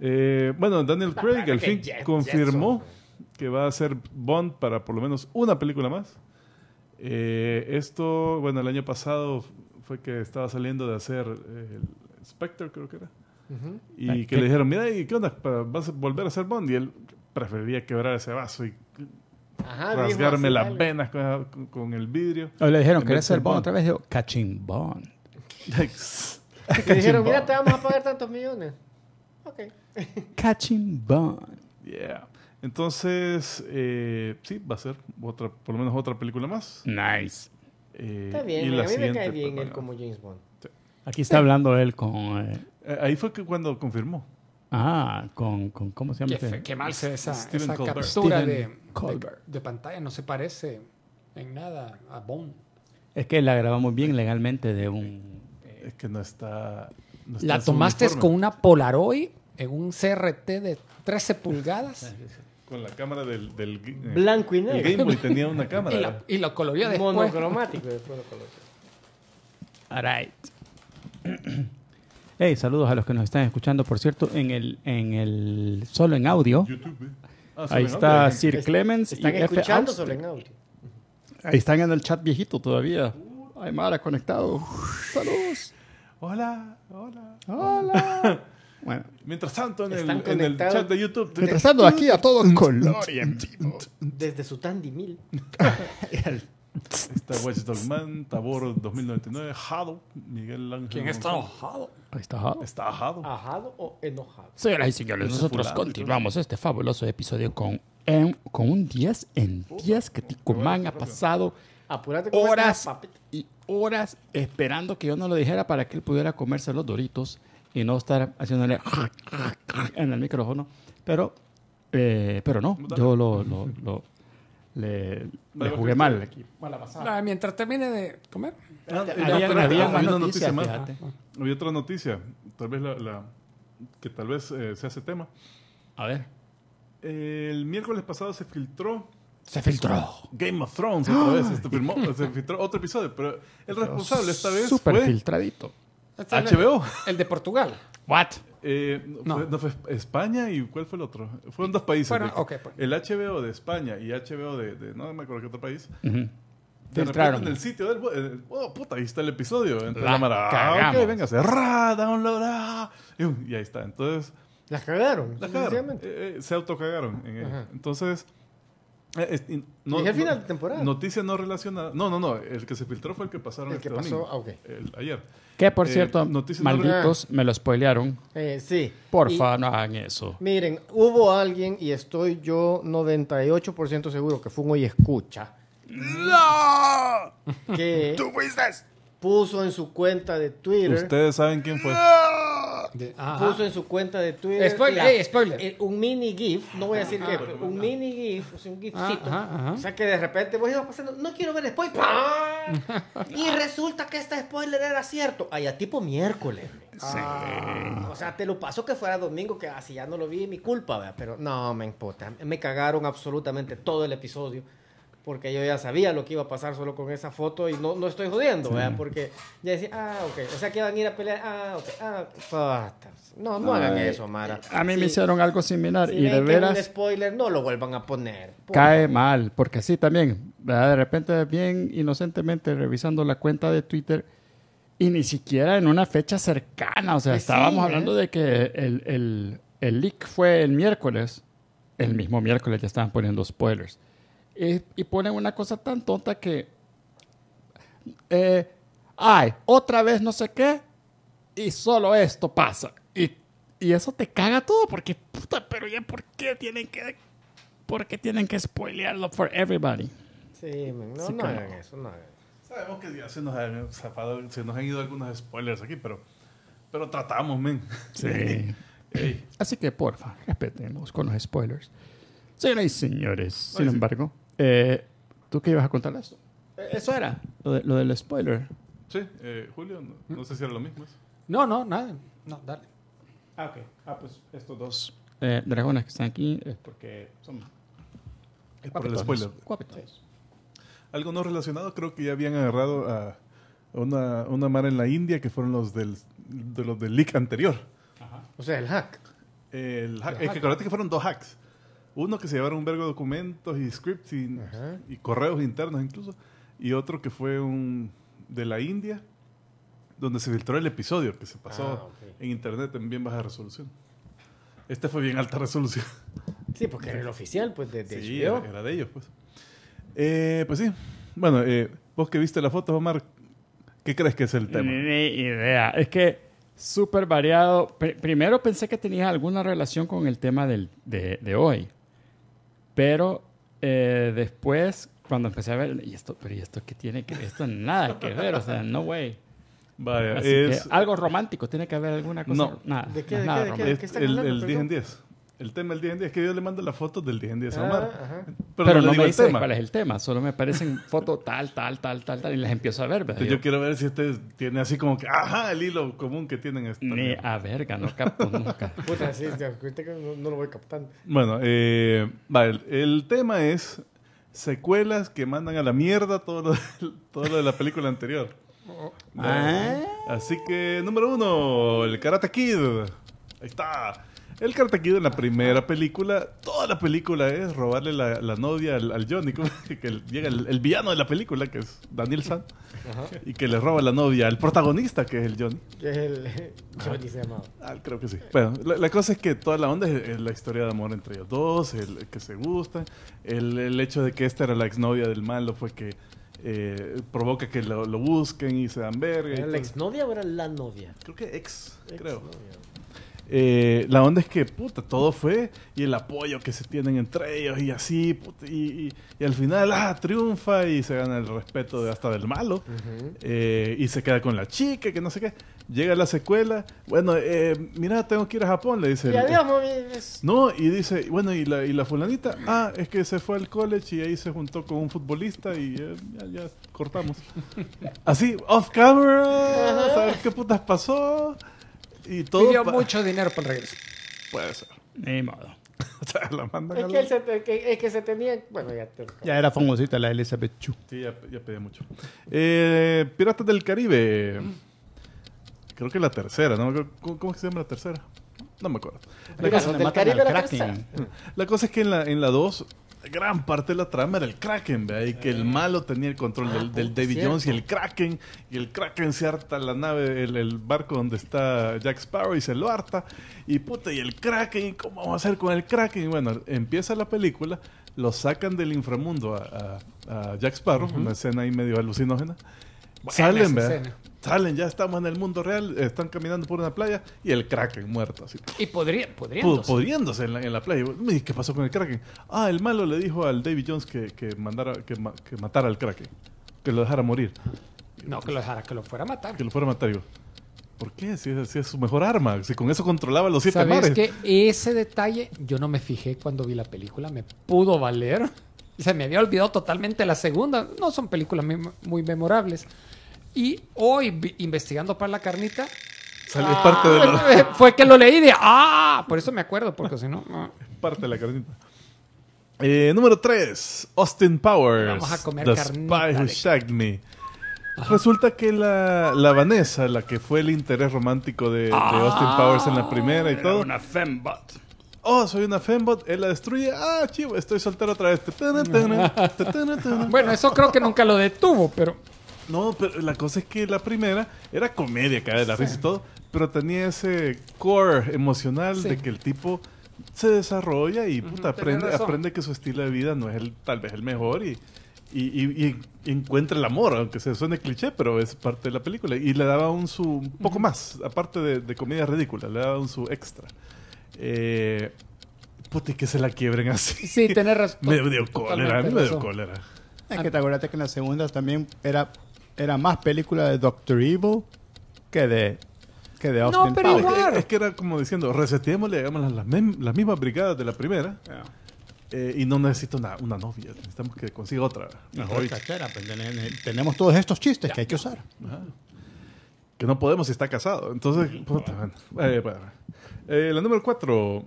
eh, bueno, Daniel Craig al fin Jeff, confirmó Jeff que va a ser Bond para por lo menos una película más. Eh, esto, bueno, el año pasado... fue que estaba saliendo de hacer eh, el Spectre, creo que era. Uh-huh. Y ah, que ¿qué? Le dijeron, mira, ¿y qué onda? ¿Vas a volver a ser Bond? Y él preferiría quebrar ese vaso y ajá, rasgarme las algo. Venas con, con el vidrio. O le dijeron, ¿querés ser Bond? Bond otra vez? Dijo, Catching Bond. Le dijeron, mira, te vamos a pagar tantos millones. Ok. Catching Bond. Yeah. Entonces, eh, sí, va a ser otra, por lo menos otra película más. Nice. Eh, está bien, a mí me cae bien él como James Bond. Sí. Aquí está sí. hablando él con... Eh, eh, ahí fue que cuando confirmó. Ah, con... con ¿cómo se llama? Qué, qué mal se esa, esa captura de, de, de pantalla. No se parece en nada a Bond. Es que la grabamos bien legalmente de un... Eh, es que no está... No está la tomaste con una Polaroid en un C R T de trece pulgadas. Con la cámara del, del eh, blanco y negro. El Game Boy tenía una cámara. y, la, y lo coloreó después. Monocromático. Después lo coloreó. All right. Hey, saludos a los que nos están escuchando. Por cierto, en el, en el solo en audio. YouTube, ¿eh? Ah, ahí está audio. Sir Clemens. Están y escuchando F. solo en audio. Ahí están en el chat viejito todavía. Uh, Aymara conectado. Saludos. Hola, hola, hola. Bueno, mientras tanto en el, en el chat de YouTube. Mientras tanto aquí a todo color y en vivo. Desde su Tandy Mil. Está Watchdog Man, Tabor dos mil noventa y nueve, Jado, Miguel Ángel. ¿Quién está enojado? ¿Está enojado? ¿Está enojado? ¿Ajado o enojado? Señoras y señores, nosotros continuamos este fabuloso episodio con, en, con un diez en diez que Tico Man ha pasado horas y horas esperando que yo no lo dijera para que él pudiera comerse los Doritos. Y no estar haciéndole en el micrófono. Pero, eh, pero no, yo lo, lo, lo, Le, le jugué mal aquí. Ah, mientras termine de comer. Había otra noticia, tal vez la, la que tal vez eh, se hace tema. A ver. Eh, el miércoles pasado se filtró. Se filtró. Game of Thrones otra vez. ¡Oh! Se, firmó, se filtró otro episodio, pero el responsable esta vez super fue filtradito. H B O. El de Portugal. What? Eh, no. Fue, no fue España y ¿cuál fue el otro? Fueron dos países. Bueno, okay, pues. El H B O de España y H B O de, de no me acuerdo qué otro país. Uh-huh. Filtraron en el sitio del eh, oh puta, ahí está el episodio. Entonces, la cámara, cagamos. Ok, véngase, ra, download, ah, y ahí está. Entonces las cagaron. Las cagaron. Eh, eh, se autocagaron. En Entonces Es, no, ¿Y el final no, de temporada? Noticias no relacionadas. No, no, no. El que se filtró fue el que pasaron el este que pasó, domingo. Ah, okay. el, ayer. Que, por eh, cierto, malditos, no me lo spoilearon. Eh, sí. Porfa, y, no hagan eso. Miren, hubo alguien, y estoy yo noventa y ocho por ciento seguro que fue un hoy escucha. ¡No! Que ¿tú fuiste? Puso en su cuenta de Twitter. Ustedes saben quién fue. De, puso en su cuenta de Twitter spoiler, la, hey, spoiler. Eh, un mini gif, no voy a decir ah, qué, pero un no. mini gif, o sea, un gifcito. Ajá, ajá. O sea que de repente vos ibas pasando, no quiero ver spoiler. Y resulta que este spoiler era cierto. Ay, a tipo miércoles. Sí. Ah, o sea, te lo paso que fuera domingo, que así ya no lo vi, mi culpa, ¿verdad? Pero no me importa. Me cagaron absolutamente todo el episodio. Porque yo ya sabía lo que iba a pasar solo con esa foto y no, no estoy jodiendo, sí. ¿Verdad? Porque ya decía, ah, ok, o sea que van a ir a pelear, ah, ok, ah, basta. No, no Ay, hagan eso, Mara. A mí sí, me hicieron algo similar si y de veras... un spoiler, no lo vuelvan a poner. Por cae favor. Mal, porque sí también, ¿verdad? De repente bien inocentemente revisando la cuenta de Twitter y ni siquiera en una fecha cercana, o sea, sí, estábamos ¿eh? hablando de que el, el, el leak fue el miércoles, el mismo miércoles ya estaban poniendo spoilers. Y, y ponen una cosa tan tonta que eh, ay, otra vez no sé qué y solo esto pasa y, y eso te caga todo porque puta, pero ya por qué tienen que por qué tienen que spoilearlo for everybody. Sí, no, sí, no hagan no. eso no. Sabemos que ya se nos han zafado, se nos han ido algunos spoilers aquí, pero pero tratamos, men. Sí. Ey. Así que porfa, respétenos con los spoilers. Señoras y señores, sin sí. embargo, eh, ¿tú qué ibas a contar esto? Eso era, lo, de, lo del spoiler. Sí, eh, Julio, no, no sé si era lo mismo. No, no, nada. No, dale. Ah, ok. Ah, pues estos dos eh, dragones que están aquí es porque son... Es por el spoiler. Guapetones. Algo no relacionado, creo que ya habían agarrado a una, una mara en la India que fueron los del, de los del leak anterior. Ajá. O sea, el hack. El hack. El es hack. Que acuérdate que fueron dos hacks. Uno que se llevaron un vergo de documentos y scripts y, y correos internos incluso. Y otro que fue un de la India, donde se filtró el episodio que se pasó ah, okay. en internet en bien baja resolución. Este fue bien alta resolución. Sí, porque era el oficial, pues, de, de sí, H B O. Era, era de ellos, pues. Eh, pues sí. Bueno, eh, vos que viste la foto, Omar, ¿qué crees que es el tema? Ni idea. Es que... súper variado. Pr- primero pensé que tenías alguna relación con el tema del, de, de hoy. Pero eh, después, cuando empecé a ver, ¿y esto, pero ¿y esto qué tiene que ver? Esto nada que ver, o sea, no way. Vaya, así es... que algo romántico, tiene que haber alguna cosa. No, nada. ¿De qué? Nada de qué, de qué, de qué está el, el diez en diez. El tema del diez en diez. Es que yo le mando las fotos del diez en diez a Omar. Ah, pero, pero no, no me dice cuál es el tema. Solo me aparecen fotos tal, tal, tal, tal, tal. Y las empiezo a ver. Entonces, yo quiero ver si este tiene así como que... Ajá, el hilo común que tienen. Este Ni a verga, no capto nunca. Puta, sí, no, no lo voy captando. Bueno, eh, vale, el tema es secuelas que mandan a la mierda todo lo de, todo lo de la película anterior. Ah. Así que, número uno, el Karate Kid. Ahí está. El Karate Kid en la primera película, toda la película es robarle la, la novia al, al Johnny, que el, llega el, el villano de la película, que es Daniel San, ajá, y que le roba la novia al protagonista, que es el Johnny. Que es el Johnny se llamaba. Ah, creo que sí. Bueno, la, la cosa es que toda la onda es, es la historia de amor entre ellos dos, el, el que se gustan, el, el hecho de que esta era la exnovia del malo fue que eh, provoca que lo, lo busquen y se dan verga. ¿Era la exnovia o era la novia? Creo que ex, ex creo. Novia. Eh, la onda es que, puta, todo fue y el apoyo que se tienen entre ellos y así, puta, y, y, y al final ah, triunfa y se gana el respeto de hasta del malo, uh-huh, eh, y se queda con la chica que no sé qué, Llega la secuela. Bueno, eh, mira, tengo que ir a Japón, le dice. Y adiós, no, y dice, bueno, ¿y la, y la fulanita? Ah, es que se fue al college y ahí se juntó con un futbolista y eh, ya, ya cortamos. Así, off camera, a saber qué putas pasó. Y todo pidió mucho dinero para el regreso. Puede ser. Ni modo. O sea, la mandan es, que él se, que, es que se tenía... Bueno, ya... Te... Ya era famosita la Elizabeth Chu. Sí, ya, ya pedía mucho. Eh, Piratas del Caribe. Creo que la tercera, ¿no? ¿Cómo, cómo se llama la tercera? No me acuerdo. La Mira, cosa, del Caribe la, la cosa es que en la, en la dos, gran parte de la trama era el Kraken, ¿ve? Y que el malo tenía el control ah, del, del David cierto. Jones y el Kraken. Y el Kraken se harta la nave, el, el barco donde está Jack Sparrow y se lo harta. Y puta, y el Kraken, ¿y cómo vamos a hacer con el Kraken? Y bueno, empieza la película, lo sacan del inframundo a, a, a Jack Sparrow, uh-huh. una escena ahí medio alucinógena. Bueno, salen, ¿verdad? Salen, ya estamos en el mundo real, están caminando por una playa y el Kraken muerto. Así. Y podría, podriéndose. Podriéndose en la, en la playa. ¿Qué pasó con el Kraken? Ah, el malo le dijo al David Jones que, que, mandara, que, ma, que matara al Kraken. Que lo dejara morir. No, que lo dejara, que lo fuera a matar. Que lo fuera a matar yo. ¿Por qué? Si, si es su mejor arma. Si con eso controlaba los siete mares. ¿Sabes que ese detalle yo no me fijé cuando vi la película? Me pudo valer. Se me había olvidado totalmente la segunda. No son películas muy memorables. Y hoy, investigando para la carnita, salió ¡ah! Parte de la... fue que lo leí de ¡ah! Por eso me acuerdo, porque si no... Ah. Parte de la carnita. Eh, número tres, Austin Powers. Vamos a comer The carnita. The Spy Who Shagged Me. Ajá. Resulta que la, la Vanessa, la que fue el interés romántico de, ah, de Austin Powers en la primera y todo... una fembot. Oh, soy una fembot, él la destruye. Ah, chivo, estoy soltero otra vez. Bueno, eso creo que nunca lo detuvo, pero... No, pero la cosa es que la primera era comedia, cada de la sí. risa y todo, pero tenía ese core emocional sí. de que el tipo se desarrolla y uh-huh, puta, aprende, aprende que su estilo de vida no es el, tal vez el mejor y, y, y, y encuentra el amor, aunque se suene cliché, pero es parte de la película. Y le daba un su un poco uh-huh. más, aparte de, de comedia ridícula, le daba un su extra. Eh, puta, y que se la quiebren así. Sí, tenés razón. Me dio cólera, me dio cólera. Es que te acuerdas que en la segunda también era... Era más película de Doctor Evil que de, que de Austin no, pero Powers. Igual. Es, es que era como diciendo, reseteémosle, hagamos las, las, mem, las mismas brigadas de la primera. Yeah. Eh, y no necesito una, una novia, necesitamos que consiga otra. Una cachera, pues, tenemos todos estos chistes yeah. que hay que usar. Ajá. Que no podemos si está casado. Entonces, puta, bueno. Eh, bueno. Eh, la número cuatro,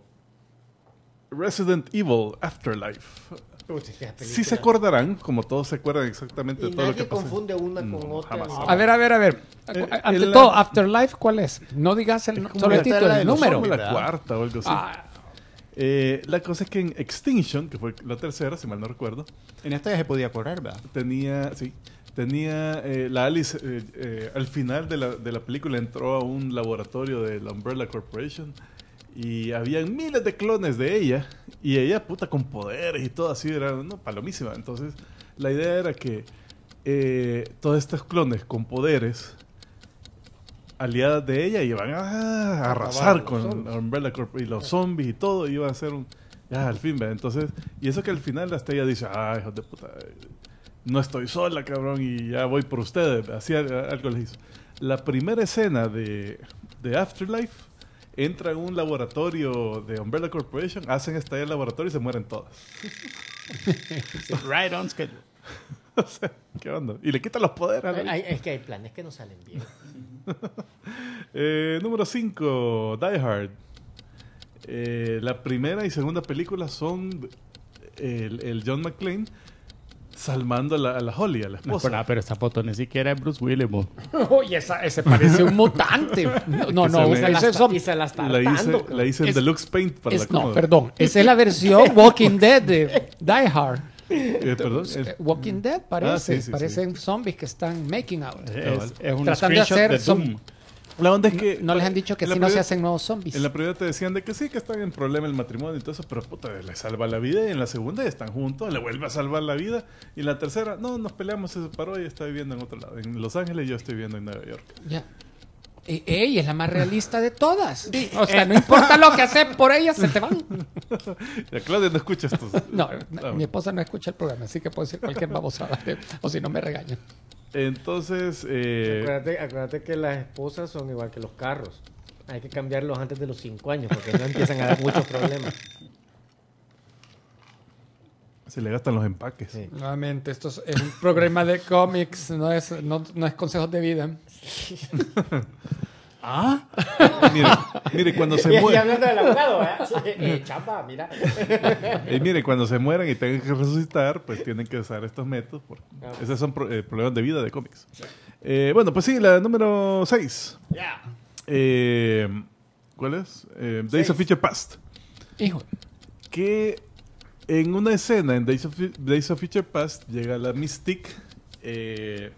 Resident Evil Afterlife. Sí se acordarán, como todos se acuerdan exactamente y de todo nadie lo que pasa. Confunde una con no, otra. Jamás. A ver, a ver, a ver. Eh, Ante el, todo, Afterlife, ¿cuál es? No digas el, solo el título, el número. Es la cuarta o algo así. Ah. Eh, la cosa es que en Extinction, que fue la tercera, si mal no recuerdo. En esta ya se podía correr, ¿verdad? Tenía, sí. Tenía eh, la Alice, eh, eh, al final de la, de la película entró a un laboratorio de la Umbrella Corporation. Y habían miles de clones de ella. Y ella, puta, con poderes y todo así, era no, palomísima. Entonces, la idea era que eh, todos estos clones con poderes, aliadas de ella, iban a, a, a arrasar con la Umbrella Corp y los zombies y todo. Iba a ser un... Ya, al fin, ¿verdad? Entonces, y eso que al final hasta ella dice, ah, hijos de puta, no estoy sola, cabrón, y ya voy por ustedes. Así algo les hizo. La primera escena de, de Afterlife... Entra en un laboratorio de Umbrella Corporation, hacen estallar el laboratorio y se mueren todas. Right on schedule. O sea, ¿qué onda? Y le quitan los poderes. Hay, es que hay planes que no salen bien. eh, número cinco, Die Hard. Eh, la primera y segunda película son el, el John McClane salvando a la, a la Holly, a la esposa. No, pero esa foto ni siquiera es Bruce Willis. Oye, esa, ese parece un mutante. No, no, no se la, eso, y se la está la hice, la hice es, en Deluxe Paint para es, la cómoda. No, perdón. Esa es la versión Walking Dead de Die Hard. Eh, perdón, es, Walking Dead parece. Ah, sí, sí, parecen sí. zombies que están making out. Es, es un Tratando de hacer... De La onda es que... No, no les han dicho que si no se hacen nuevos zombies. En la primera te decían de que sí, que están en problema el matrimonio y todo eso, pero puta, le salva la vida. Y en la segunda ya están juntos, le vuelve a salvar la vida. Y en la tercera, no, nos peleamos, se separó y está viviendo en otro lado. En Los Ángeles y yo estoy viviendo en Nueva York. Ya. Eh, ¡Ey! Es la más realista de todas. O sea, no importa lo que haces por ella, se te van. Ya, Claudia no escucha esto. No, no, mi esposa no escucha el programa, así que puedo decir cualquier babosada. O si no, me regañan. Entonces... Eh... Acuérdate, acuérdate que las esposas son igual que los carros. Hay que cambiarlos antes de los cinco años porque no empiezan a dar muchos problemas. Se le gastan los empaques. Sí. Nuevamente, esto es un programa de cómics, no es, no, no es consejos de vida. ¿Ah? mire, mire, cuando se mueran... Y hablando del abogado, ¿eh? eh chamba, mira. Y mire, cuando se mueran y tengan que resucitar, pues tienen que usar estos métodos. Porque ah. Esos son pro, eh, problemas de vida de cómics. Sí. Eh, bueno, pues sí, la número seis. Yeah. Eh, ¿Cuál es? Eh, Days of Future Past. Hijo. Que en una escena en Days of, Days of Future Past llega la Mystique eh,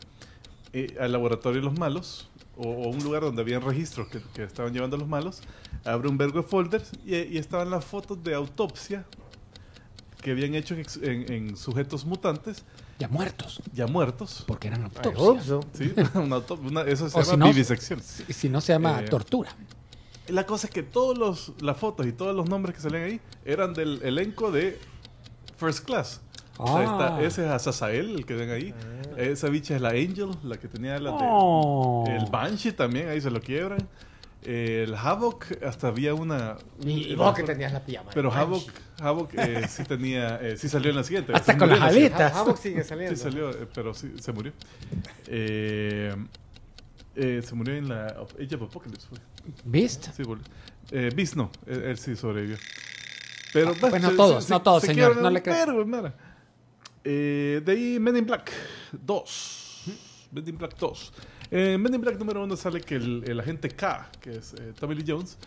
eh, al laboratorio de los malos. O, o un lugar donde habían registros que, que estaban llevando a los malos, abre un vergo de folders y, y estaban las fotos de autopsia que habían hecho en, en, en sujetos mutantes. Ya muertos. Ya muertos. Porque eran autopsias. Sí, una autop una, eso se o llama si no, vivisección. Si, si no se llama eh, tortura. La cosa es que todas las fotos y todos los nombres que salían ahí eran del elenco de First Class. Ah. O sea, está, ese es Azazel, el que ven ahí. Ah. Esa bicha es la Angel, la que tenía la oh. de, el Banshee también, ahí se lo quiebran. El Havok, hasta había una... Y vos que tenías la pijama. Pero Havok, Havok eh, sí tenía... Eh, sí salió en la siguiente. Hasta sí con las alitas. Havok sigue saliendo. Sí salió, eh, pero sí, se murió. Eh, eh, se murió en la Age of Apocalypse. ¿Beast? Sí, volvió. Eh, Beast no, él, él sí sobrevivió. Pero, ah, pues se, no todos, se, no todos, se señor. No le creo. Eh, de ahí Men in Black dos. ¿Mm? Men in Black dos. En eh, Men in Black número uno sale que el, el agente K, que es eh, Tommy Lee Jones,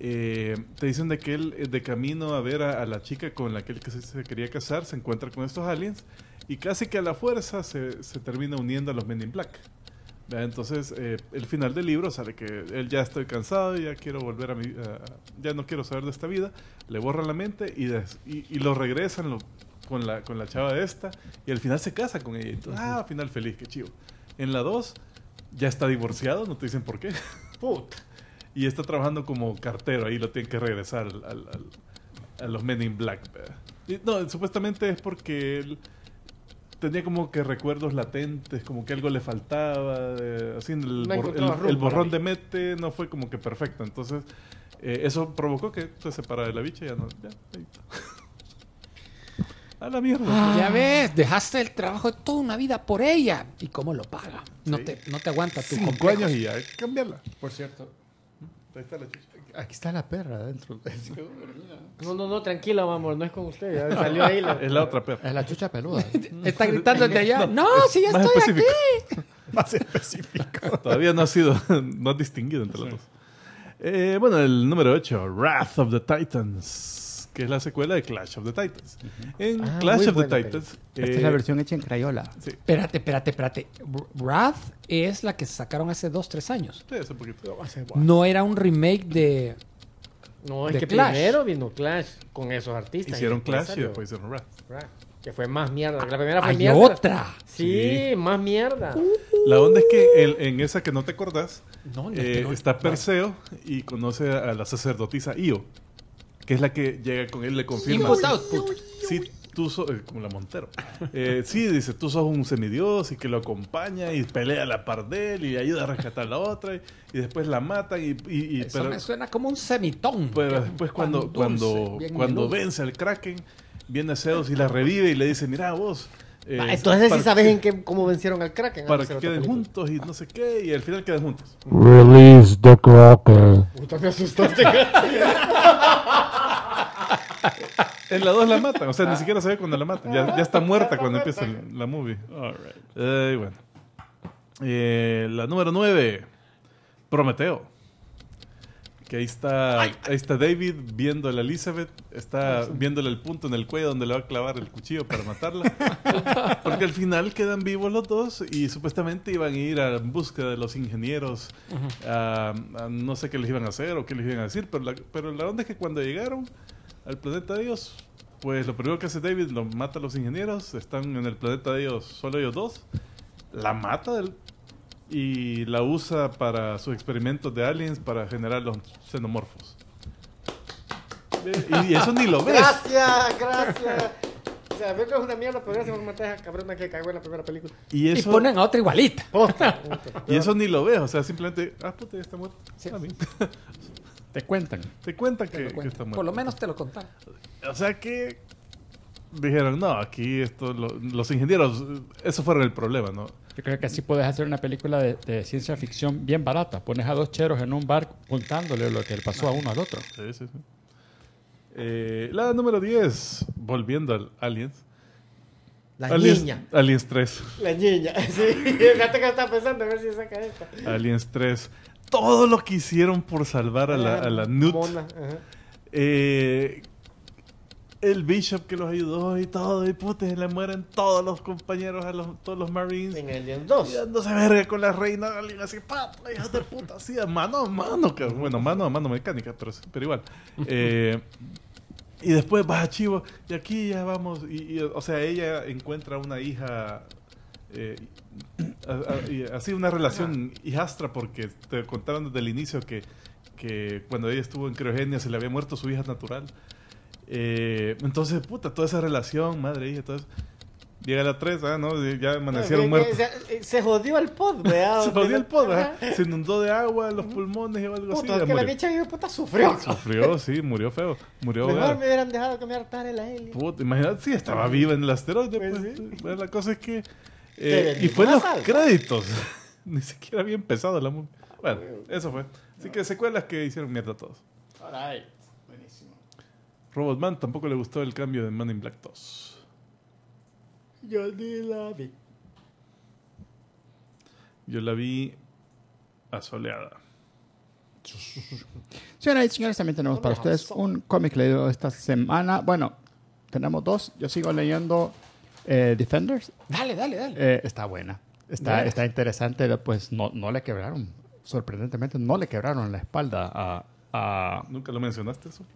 eh, te dicen de que él de camino a ver a, a la chica con la que él que se, se quería casar, se encuentra con estos aliens y casi que a la fuerza se, se termina uniendo a los Men in Black. ¿Verdad? Entonces, eh, el final del libro sale que él ya estoy cansado, ya quiero volver a mi... Uh, ya no quiero saber de esta vida, le borran la mente y, des, y, y lo regresan lo, con, la, con la chava esta y al final se casa con ella. Entonces, uh-huh. Ah, final feliz, qué chivo. En la dos... Ya está divorciado, no te dicen por qué. Puta. Y está trabajando como cartero, ahí lo tienen que regresar al, al, al, a los Men in Black. Y, no, supuestamente es porque él tenía como que recuerdos latentes, como que algo le faltaba. Eh, así el, bor, el, rumbo, el borrón de mete no fue como que perfecto. Entonces, eh, eso provocó que se separara de la bicha y ya no. Ya, ahí a la mierda. Ah, ya ves, dejaste el trabajo de toda una vida por ella. ¿Y cómo lo paga? No, sí. te, no te aguanta tu complejo. Cinco años y ya, hay que cambiarla. Por cierto. Ahí está la chicha. Aquí está la perra adentro. No, no, no, tranquila, amor, no es con usted. Ya salió ahí la... Es la otra perra. Es la chucha peluda. Está gritando desde allá. No, no es, si ya estoy específico. Aquí. Más específico. Todavía no ha sido, no ha distinguido entre sí. Los dos. Eh, bueno, el número ocho, Wrath of the Titans. Que es la secuela de Clash of the Titans. Uh-huh. En ah, Clash of the Titans... Eh, esta es la versión hecha en Crayola. Sí. Espérate, espérate, espérate. Wrath es la que sacaron hace dos, tres años. Sí, hace poquito. No era un remake de No, de es que Clash. Primero vino Clash con esos artistas. Hicieron Clash y después hicieron Wrath. Wrath. Que fue más mierda. La primera fue hay mierda. Otra. Sí, sí, más mierda. Uh-huh. La onda es que el, en esa que no te acordás, no, no, eh, no, está Perseo y conoce a la sacerdotisa Io. Que es la que llega con él, le confirma. Sí, tú sos... Eh, como la Montero. Eh, sí, dice, tú sos un semidios y que lo acompaña y pelea a la par de él y ayuda a rescatar a la otra y, y después la matan y... y, y Eso pero, me suena como un semitón. Pero después cuando, cuando, dulce, cuando vence al Kraken, viene Zeus y la revive y le dice, mira vos... Eh, Entonces sí sabes que, en qué, cómo vencieron al Kraken. Para que queden juntos y no sé qué y al final quedan juntos. Release the Kraken. Puta, me asustaste. En la dos la matan, o sea, ah. ni siquiera sabe cuando la matan. Ya, ya está muerta cuando empieza la movie. All right. eh, bueno. eh, La número nueve, Prometeo. Que ahí está, ahí está David viendo a la Elizabeth. Está viéndole el punto en el cuello donde le va a clavar el cuchillo para matarla. Porque al final quedan vivos los dos y supuestamente iban a ir a busca de los ingenieros. Uh-huh. a, a no sé qué les iban a hacer o qué les iban a decir. Pero la, pero la onda es que cuando llegaron al planeta de ellos, pues lo primero que hace David, lo mata a los ingenieros. Están en el planeta de ellos, solo ellos dos. La mata del, y la usa para sus experimentos de aliens para generar los xenomorfos. Y eso ni lo ves. Gracias, gracias. sea, Metro es una mierda, pero gracias por matar a esa cabrona que cagó en la primera película. Y, eso... y ponen a otra igualita. Posta. Y eso ni lo ves, o sea, simplemente, ah, puta, ya está muerto. Sí. Te cuentan. Te cuentan te que, cuentan. que está muerto. Por lo menos te lo contaron. O sea que dijeron, no, aquí esto, lo, los ingenieros, eso fueron el problema, ¿no? Yo creo que así puedes hacer una película de, de ciencia ficción bien barata. Pones a dos cheros en un bar contándole lo que le pasó a uno al otro. Sí, sí, sí. Eh, la número diez, volviendo al Aliens. La Aliens, niña. Aliens tres. La niña, sí. Fíjate que estaba pensando a ver si saca esta. Aliens tres. Todo lo que hicieron por salvar a la, a la Nut. Mona. Eh, el Bishop que los ayudó y todo. Y puta, se le mueren todos los compañeros, a los, todos los Marines. En Aliens dos. Y dándose verga con la reina Alien así, pato, hija de puta. Así, mano a mano. Que, bueno, mano a mano mecánica, pero, pero igual. Eh... Y después vas a Chivo, y aquí ya vamos. Y, y, o sea, ella encuentra una hija, eh, a, a, a, así una relación hijastra, porque te contaron desde el inicio que, que cuando ella estuvo en criogenia se le había muerto su hija natural. Eh, entonces, puta, toda esa relación, madre hija, todo eso. Llega a la tres, ah, no, ya amanecieron no, muertos. Se, se jodió el pod, ¿verdad? Se jodió el pod, ¿verdad? Se inundó de agua los pulmones o algo. Puto, así. Puta, es que la bicha vive puta sufrió. Sufrió, sí, murió feo. Murió. Mejor hogar. Me hubieran dejado que me hartara el alien. Puta, imagínate, sí, estaba viva en el asteroide. Pues, pues, sí. Pues, la cosa es que... Eh, y fue en los salta. Créditos. Ni siquiera había empezado la... Bueno, eso fue. Así que secuelas que hicieron mierda a todos. Alright. Buenísimo. Robotman tampoco le gustó el cambio de Man in Black dos. Yo ni la vi. Yo la vi asoleada. Señoras y señores, también tenemos para ustedes un cómic leído esta semana. Bueno, tenemos dos. Yo sigo leyendo eh, Defenders. Dale, dale, dale. Eh, está buena. Está, está interesante. Pues no, no le quebraron. Sorprendentemente, no le quebraron la espalda a... a... ¿Nunca lo mencionaste eso?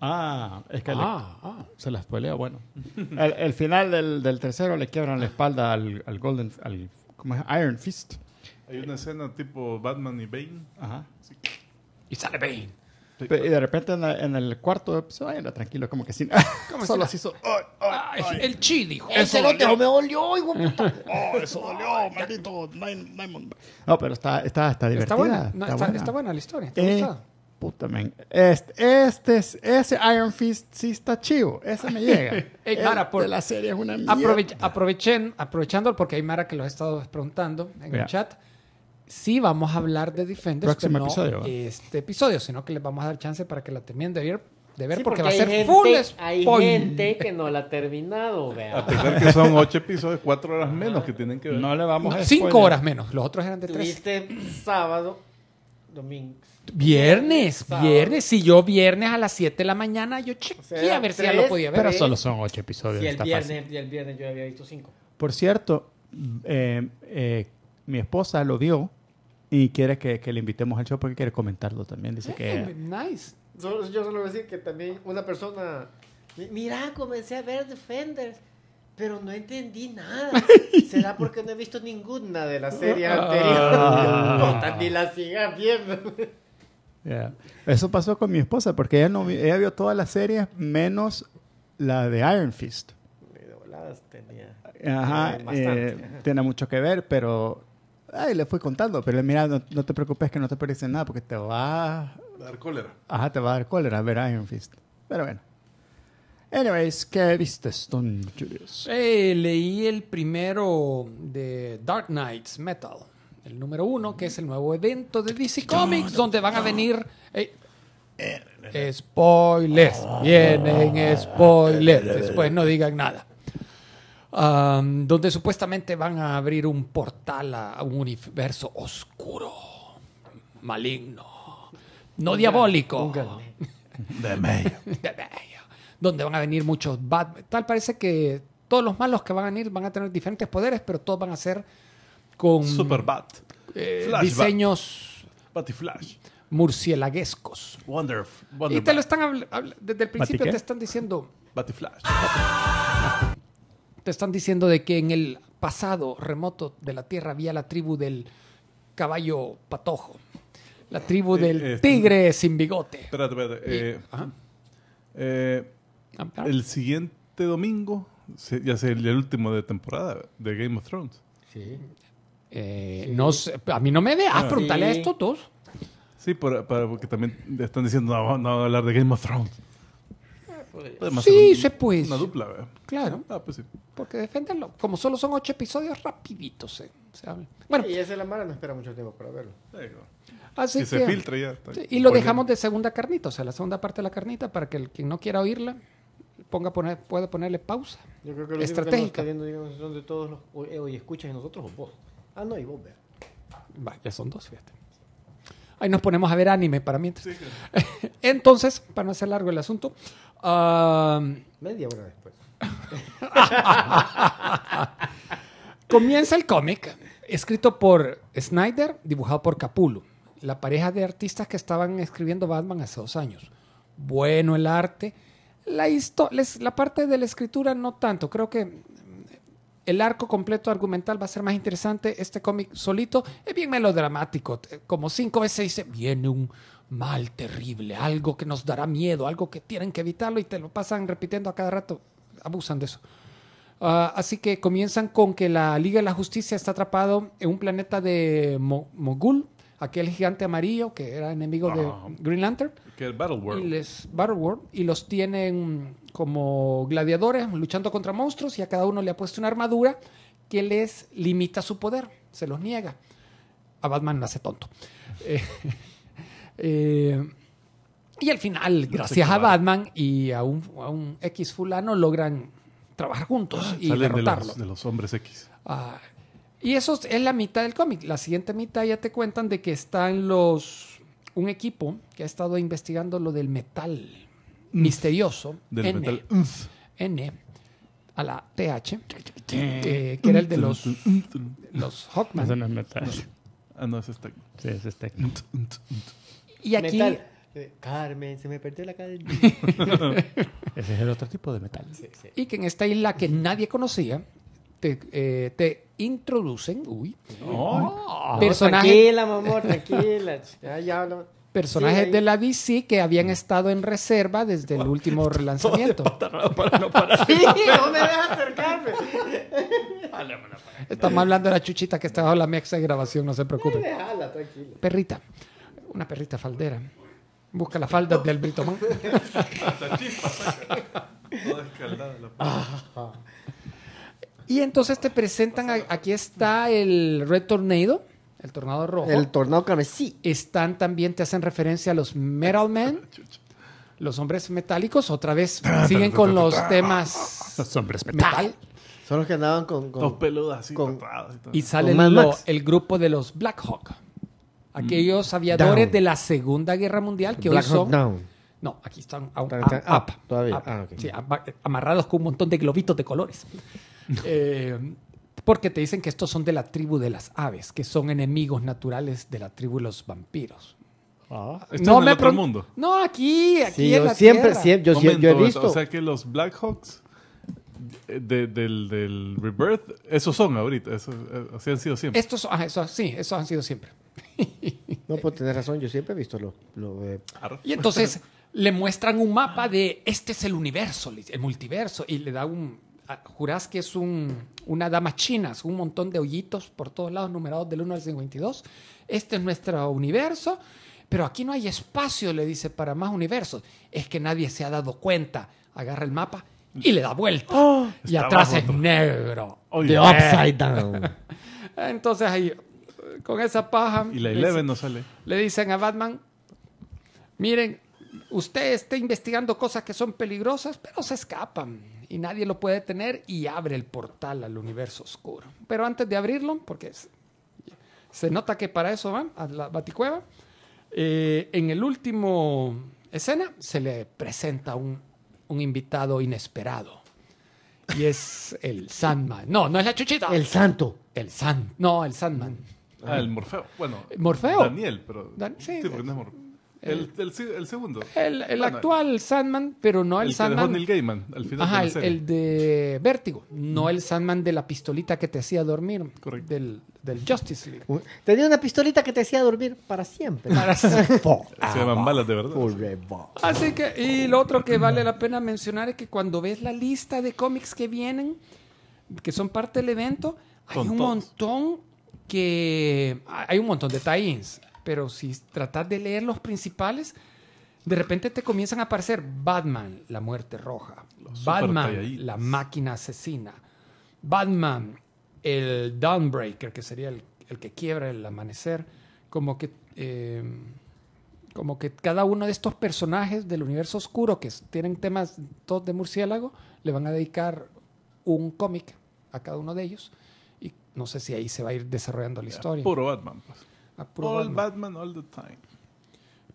Ah, es que ah, le, ah, se la spoilea, bueno. El, el final del, del tercero le quiebran la espalda al, al Golden, al ¿cómo es? Iron Fist. Hay una escena tipo Batman y Bane. Ajá. Sí. Y sale Bane. Sí, pero, y de repente en, la, en el cuarto episodio, era tranquilo, como que sin... ¿Cómo solo así hizo... Oh, oh, ay, ay. El chi dijo. Eso no te me dolió, hijo puta. Oh, eso dolió, maldito. Nine, nine. No, pero está, está, está divertida. Está buena, no, está, está, buena. Está buena la historia. ¿Te eh, gusta? Puta, man. Este, este, ese Iron Fist sí está chivo. Ese me llega. Ey, Mara, por la serie es una mierda. Aprovech, aprovechen, aprovechando, porque hay Mara que los he estado preguntando en yeah. el chat. Sí vamos a hablar de Defenders, próximo pero no episodio, este episodio, sino que les vamos a dar chance para que la terminen de ver, de ver sí, porque, porque va a ser gente, full hay spoiler. Hay gente que no la ha terminado, vea. A pesar que son ocho episodios, cuatro horas menos que tienen que ver. No le vamos no, a spoiler. Cinco horas menos. Los otros eran de tres. Tuviste sábado, domingo. Viernes, viernes. Si yo viernes a las siete de la mañana, yo chequeé, o sea, a ver tres, si ya lo podía ver. Pero solo son ocho episodios. Y el, viernes, y el viernes yo había visto cinco. Por cierto, eh, eh, mi esposa lo vio y quiere que, que le invitemos al show porque quiere comentarlo también. Dice hey, que... Nice. Yo, yo solo voy a decir que también una persona... Mira, comencé a ver Defenders, pero no entendí nada. ¿Será porque no he visto ninguna de las series anteriores? Ni la sigas viendo. Yeah. Eso pasó con mi esposa porque ella, no, ella vio todas las series menos la de Iron Fist. De voladas tenía. Ajá, eh, tiene mucho que ver, pero ay, le fui contando. Pero mira, no, no te preocupes que no te perdiste nada porque te va a dar cólera. Ajá, te va a dar cólera ver Iron Fist. Pero bueno. Anyways, ¿qué viste, Stone Julius? Eh, leí el primero de Dark Knights Metal. El número uno, que es el nuevo evento de D C Comics, donde van a venir... Eh, spoilers. Vienen spoilers. Después no digan nada. Um, donde supuestamente van a abrir un portal a un universo oscuro, maligno, no diabólico. De medio. De medio. Donde van a venir muchos Batman. Tal parece que todos los malos que van a venir van a tener diferentes poderes, pero todos van a ser... con Superbat, eh, Flash diseños Bat. Flash. Murcielaguescos. Wonder, Wonder y te lo están habl- habl- desde el principio te están diciendo Batiflash. Bat- te están diciendo de que en el pasado remoto de la Tierra había la tribu del caballo patojo, la tribu del eh, eh, tigre eh, sin bigote. Espérate, espérate. Eh, eh, eh, el siguiente domingo ya sé, el último de temporada de Game of Thrones. Sí. Eh, sí. No sé, a mí no me dejas ah, preguntarle sí. a estos dos. Sí, para, para, porque también están diciendo no, no vamos a hablar de Game of Thrones. Además, sí, un, se puede. Una dupla, ¿verdad? Claro. Ah, pues sí. Porque defenderlo. Como solo son ocho episodios, rapiditos. Eh. O sea, bueno. Y esa es la mala, no espera mucho tiempo para verlo. Así que, se filtra ya. Sí, y lo dejamos de segunda carnita, o sea, la segunda parte de la carnita, para que el quien no quiera oírla ponga poner, pueda ponerle pausa. Yo creo que lo estratégica. Que viendo, son de todos los hoy escuchas y nosotros o vos. Ah, no, y vos, ver. Va, ya son dos, fíjate. Ahí nos ponemos a ver anime para mientras. Sí, claro. Entonces, para no hacer largo el asunto... Uh... Media hora después. Comienza el cómic, escrito por Snyder, dibujado por Capullo, la pareja de artistas que estaban escribiendo Batman hace dos años. Bueno, el arte. La, histo- les, la parte de la escritura no tanto. Creo que el arco completo argumental va a ser más interesante. Este cómic solito es bien melodramático. Como cinco veces dice, viene un mal terrible, algo que nos dará miedo, algo que tienen que evitarlo, y te lo pasan repitiendo a cada rato. Abusan de eso. Uh, así que comienzan con que la Liga de la Justicia está atrapado en un planeta de Mo- Mogul, aquel gigante amarillo que era enemigo uh-huh. de Green Lantern. Que es Battle World. Y les, Battle World. Y los tienen... como gladiadores luchando contra monstruos, y a cada uno le ha puesto una armadura que les limita su poder, se los niega. A Batman lo hace tonto. Eh, eh, y al final, gracias a Batman y a un, a un X fulano, logran trabajar juntos y salen derrotarlo. De los, de los hombres X. Ah, y eso es la mitad del cómic. La siguiente mitad ya te cuentan de que están los... un equipo que ha estado investigando lo del metal... misterioso, del N, metal. N a la T H, eh, que era el de los, los Hawkman. Eso no es metal. No. Ah, no, eso es tecno. Sí, eso es tecno. Y aquí... Metal. Carmen, se me perdió la cadena. Ese es el otro tipo de metal. Sí, sí. Y que en esta isla que nadie conocía, te, eh, te introducen... Uy. Oh. Oh. Personajes... Tranquila, mamá, tranquila. Ya, ya hablamos. Personajes sí, de la D C que habían estado en reserva desde el último relanzamiento. Para no parar. Sí, no me dejas acercarme. Estamos hablando de la chuchita que está bajo la mesa de grabación, no se preocupen. Déjala, tranquila. Perrita. Una perrita faldera. Busca la falda del Britomán. Y entonces te presentan, aquí está el Red Tornado. El tornado rojo. El tornado carmesí. Están también, te hacen referencia a los Metal Men, los hombres metálicos. Otra vez siguen con los temas. Los hombres metal. metal. Son los que andaban con. con los peludas así. Con, y, y sale lo, el grupo de los Black Hawk. Aquellos aviadores down. de la Segunda Guerra Mundial que Black hoy Hawk son. Down. No, aquí están aún. Up, up, up. Todavía. Up. Ah, okay. Sí, amarrados con un montón de globitos de colores. eh. Porque te dicen que estos son de la tribu de las aves, que son enemigos naturales de la tribu de los vampiros. Ah, ¿esto no en el me otro pro... mundo? No, aquí, aquí sí, en la siempre, siempre, yo, Momento, yo he visto. O sea que los Black Hawks de, del, del Rebirth, esos son ahorita, esos, así han sido siempre. Estos son, ah, esos, sí, esos han sido siempre. No, pues tenés razón, yo siempre he visto lo... lo eh. Y entonces le muestran un mapa de este es el universo, el multiverso, y le da un... Jurás que es un, una dama china, un montón de hoyitos por todos lados numerados del uno al cincuenta y dos. Este es nuestro universo, pero aquí no hay espacio, le dice, para más universos. Es que nadie se ha dado cuenta. Agarra el mapa y le da vuelta. Oh, y atrás es negro. Oh, yeah. The upside down. Entonces ahí, con esa paja... Y la once no sale. Le dicen a Batman, miren, usted está investigando cosas que son peligrosas, pero se escapan. Y nadie lo puede tener y abre el portal al universo oscuro. Pero antes de abrirlo, porque se nota que para eso van a la Baticueva, eh, en el último escena se le presenta un, un invitado inesperado. Y es el Sandman. No, no es la chuchita. El santo. El san, No, el Sandman. Ah, el Morfeo. Bueno, Morfeo. Daniel, pero... Dan- sí, sí, porque no es Morfeo. El, el, el, el segundo. El, el bueno, actual Sandman, pero no el, el Sandman. El que dejó Neil Gaiman al final. Ajá, de la serie. El de Vértigo. No mm. el Sandman de la pistolita que te hacía dormir. Correcto. Del, del Justice League. Tenía una pistolita que te hacía dormir para siempre. Para siempre. Se llaman balas de verdad. Así que, y lo otro que vale la pena mencionar es que cuando ves la lista de cómics que vienen, que son parte del evento, hay un montón que. Hay un montón de tie-ins. Pero si tratas de leer los principales, de repente te comienzan a aparecer Batman, la muerte roja. Los Batman, la máquina asesina. Batman, el Dawnbreaker, que sería el, el que quiebra el amanecer. Como que, eh, como que cada uno de estos personajes del universo oscuro, que tienen temas todos de murciélago, le van a dedicar un cómic a cada uno de ellos. Y no sé si ahí se va a ir desarrollando la historia. Puro Batman, pues. All Batman all the time.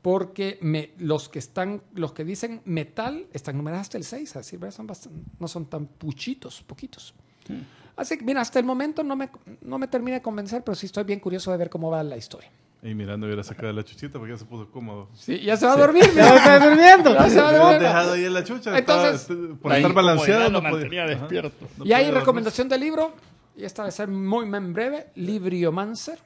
Porque me, los que están, los que dicen metal están numerados hasta el seis, así son bastante, no son tan puchitos, poquitos. Hmm. Así que, mira, hasta el momento no me, no me termina de convencer, pero sí estoy bien curioso de ver cómo va la historia. Y mirando, hubiera sacado la chuchita porque ya se puso cómodo. Sí, ya se va a dormir, mira, ya está durmiendo. Ya se va a dormir. Dejado ahí en la chucha. Entonces, estaba, por ahí, estar balanceado, no podía. Despierto. No y hay recomendación de libro, y esta va a ser muy en breve, Libriomancer.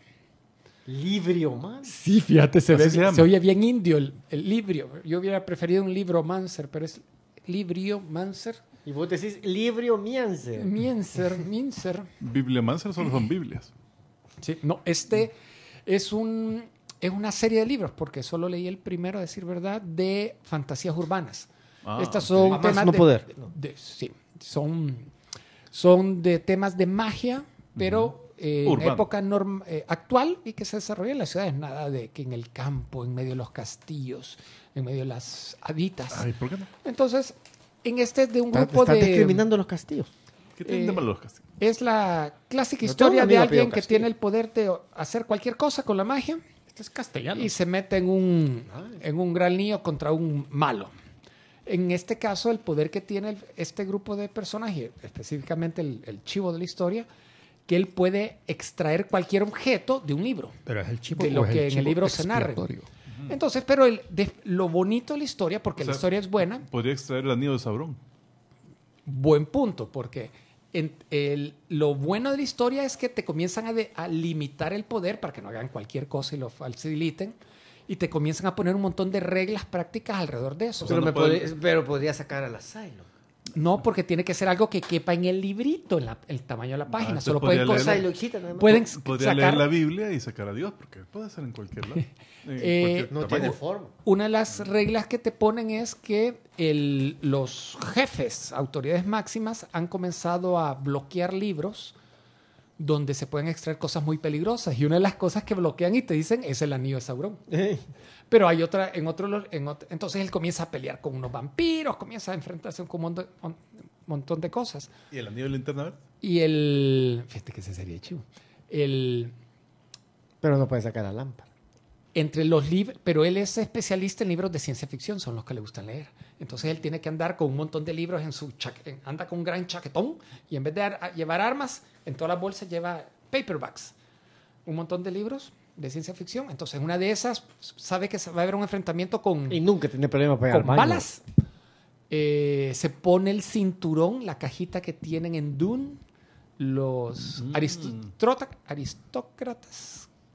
¿Libriomancer? Sí, fíjate, se, ve, se, se oye bien indio el, el librio. Yo hubiera preferido un libromancer, pero es Libriomancer. Y vos decís Libriomancer. Miencer, Miencer. Bibliomancer solo son Biblias. Sí, no, este es, un, es una serie de libros, porque solo leí el primero, a decir verdad, de fantasías urbanas. Ah, Estas son okay. temas no de, poder. De, de, sí, son, son de temas de magia, pero... Uh-huh. Eh, en época norm eh, actual y que se desarrolla en las ciudades, nada de que en el campo, en medio de los castillos, en medio de las haditas. Ay, ¿por qué no? Entonces, en este es de un grupo de... ¿Estás discriminando los castillos? ¿Qué tienen de malo los castillos? Es la clásica no historia de alguien que tiene el poder de hacer cualquier cosa con la magia. Esto es castellano. Y se mete en un, en un gran lío contra un malo. En este caso, el poder que tiene el, este grupo de personajes, específicamente el, el chivo de la historia... que él puede extraer cualquier objeto de un libro. Pero es el chivo de lo que en el libro se narra. Entonces, pero el, de, lo bonito de la historia, porque o sea, la historia es buena... Podría extraer el anillo de Sauron. Buen punto, porque en, el, lo bueno de la historia es que te comienzan a, de, a limitar el poder para que no hagan cualquier cosa y lo faciliten, y te comienzan a poner un montón de reglas prácticas alrededor de eso. O sea, pero, no me puede... podría, pero podría sacar al asilo. No, porque tiene que ser algo que quepa en el librito, en la, el tamaño de la página. Ah, solo pueden leer, la, pueden podría sacar, leer la Biblia y sacar a Dios, porque puede ser en cualquier lado. En eh, cualquier no tamaño. Tiene forma. Una de las reglas que te ponen es que el, los jefes, autoridades máximas, han comenzado a bloquear libros donde se pueden extraer cosas muy peligrosas. Y una de las cosas que bloquean y te dicen es el anillo de Sauron. Eh. Pero hay otra, en otro, en otro, entonces él comienza a pelear con unos vampiros, comienza a enfrentarse con un montón de cosas. ¿Y el anillo de linterna verde? Y el, fíjate que ese sería chivo. El, pero no puede sacar la lámpara. Entre los libros, pero él es especialista en libros de ciencia ficción, son los que le gustan leer. Entonces él tiene que andar con un montón de libros en su chaquetón, anda con un gran chaquetón y en vez de llevar armas, en todas las bolsas lleva paperbacks, un montón de libros de ciencia ficción. Entonces, una de esas sabe que va a haber un enfrentamiento con... Y nunca tiene problema para con balas. Eh, se pone el cinturón, la cajita que tienen en Dune, los mm. aristócratas,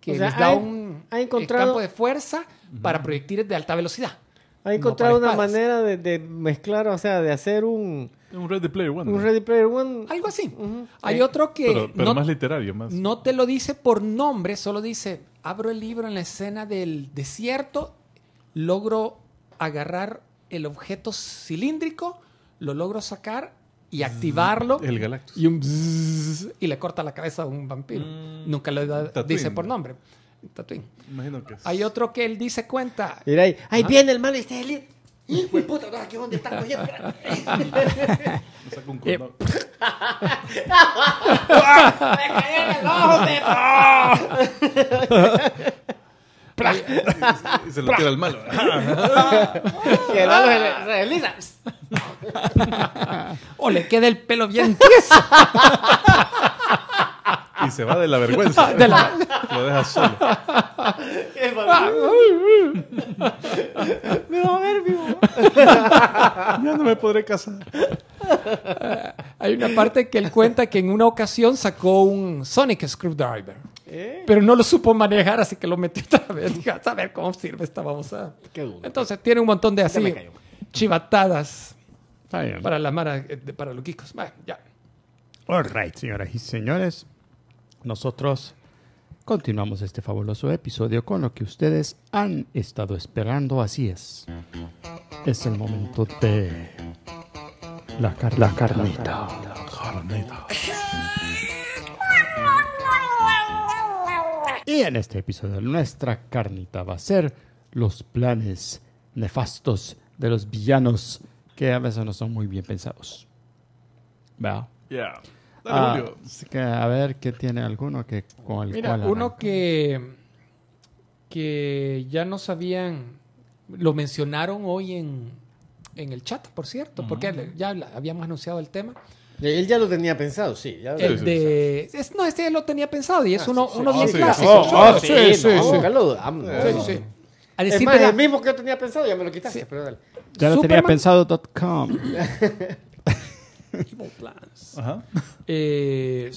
que o sea, les da hay, un ha encontrado... campo de fuerza mm. para proyectiles de alta velocidad. Ha encontrado no una manera de, de mezclar, o sea, de hacer un... Un Ready Player One. Un ¿no? Ready Player One. Algo así. Uh-huh. Hay eh, otro que... Pero, pero no, más literario, más. No te lo dice por nombre, solo dice, abro el libro en la escena del desierto, logro agarrar el objeto cilíndrico, lo logro sacar y activarlo. Zzz, el Galactus. Y, un bzzz, y le corta la cabeza a un vampiro. Mm, Nunca lo da, Tatooine, dice por nombre. Tatooine. Imagino que es. Hay otro que él dice cuenta. Mira ahí. Ahí ¿Ah? viene el mal este del libro. ¡Hijo de puta! ¿Qué dónde está cogiendo? Me saco un condón. ¡Me caí en el ojo! ¡Me... y se lo tira al malo. Y el malo se desliza. O le queda el pelo bien tieso. Y se va de la vergüenza. De la... Lo deja solo. El me va a ver vivo. Ya no me podré casar. Hay una parte que él cuenta que en una ocasión sacó un Sonic Screwdriver. ¿Eh? Pero no lo supo manejar, así que lo metió otra vez. Dije, a ver cómo sirve esta babosa. Entonces tiene un montón de así chivatadas para la mara, para los geekos. Ya. All right, señoras y señores. Nosotros continuamos este fabuloso episodio con lo que ustedes han estado esperando. Así es. Es el momento de la, car la carnita. La carnita. Y en este episodio nuestra carnita va a ser los planes nefastos de los villanos que a veces no son muy bien pensados. ¿Verdad? Yeah. Ah, así que a ver qué tiene alguno que con el Mira, cual arranca. Uno que, que ya no sabían, lo mencionaron hoy en, en el chat, por cierto, uh-huh. porque ya habíamos anunciado el tema. Él ya lo tenía pensado, sí. Ya lo el lo de... es, no, este lo tenía pensado y es ah, uno, sí, uno sí. bien oh, clásico. Sí, oh, oh, sí, sí, sí. No, sí. Nunca lo dudamos. Sí, sí. A decir, es más, pero... el mismo que yo tenía pensado, ya me lo quitaste. Sí. Pero dale. Ya lo Superman... tenía pensado punto com. Evil Plans. Ajá. Eh,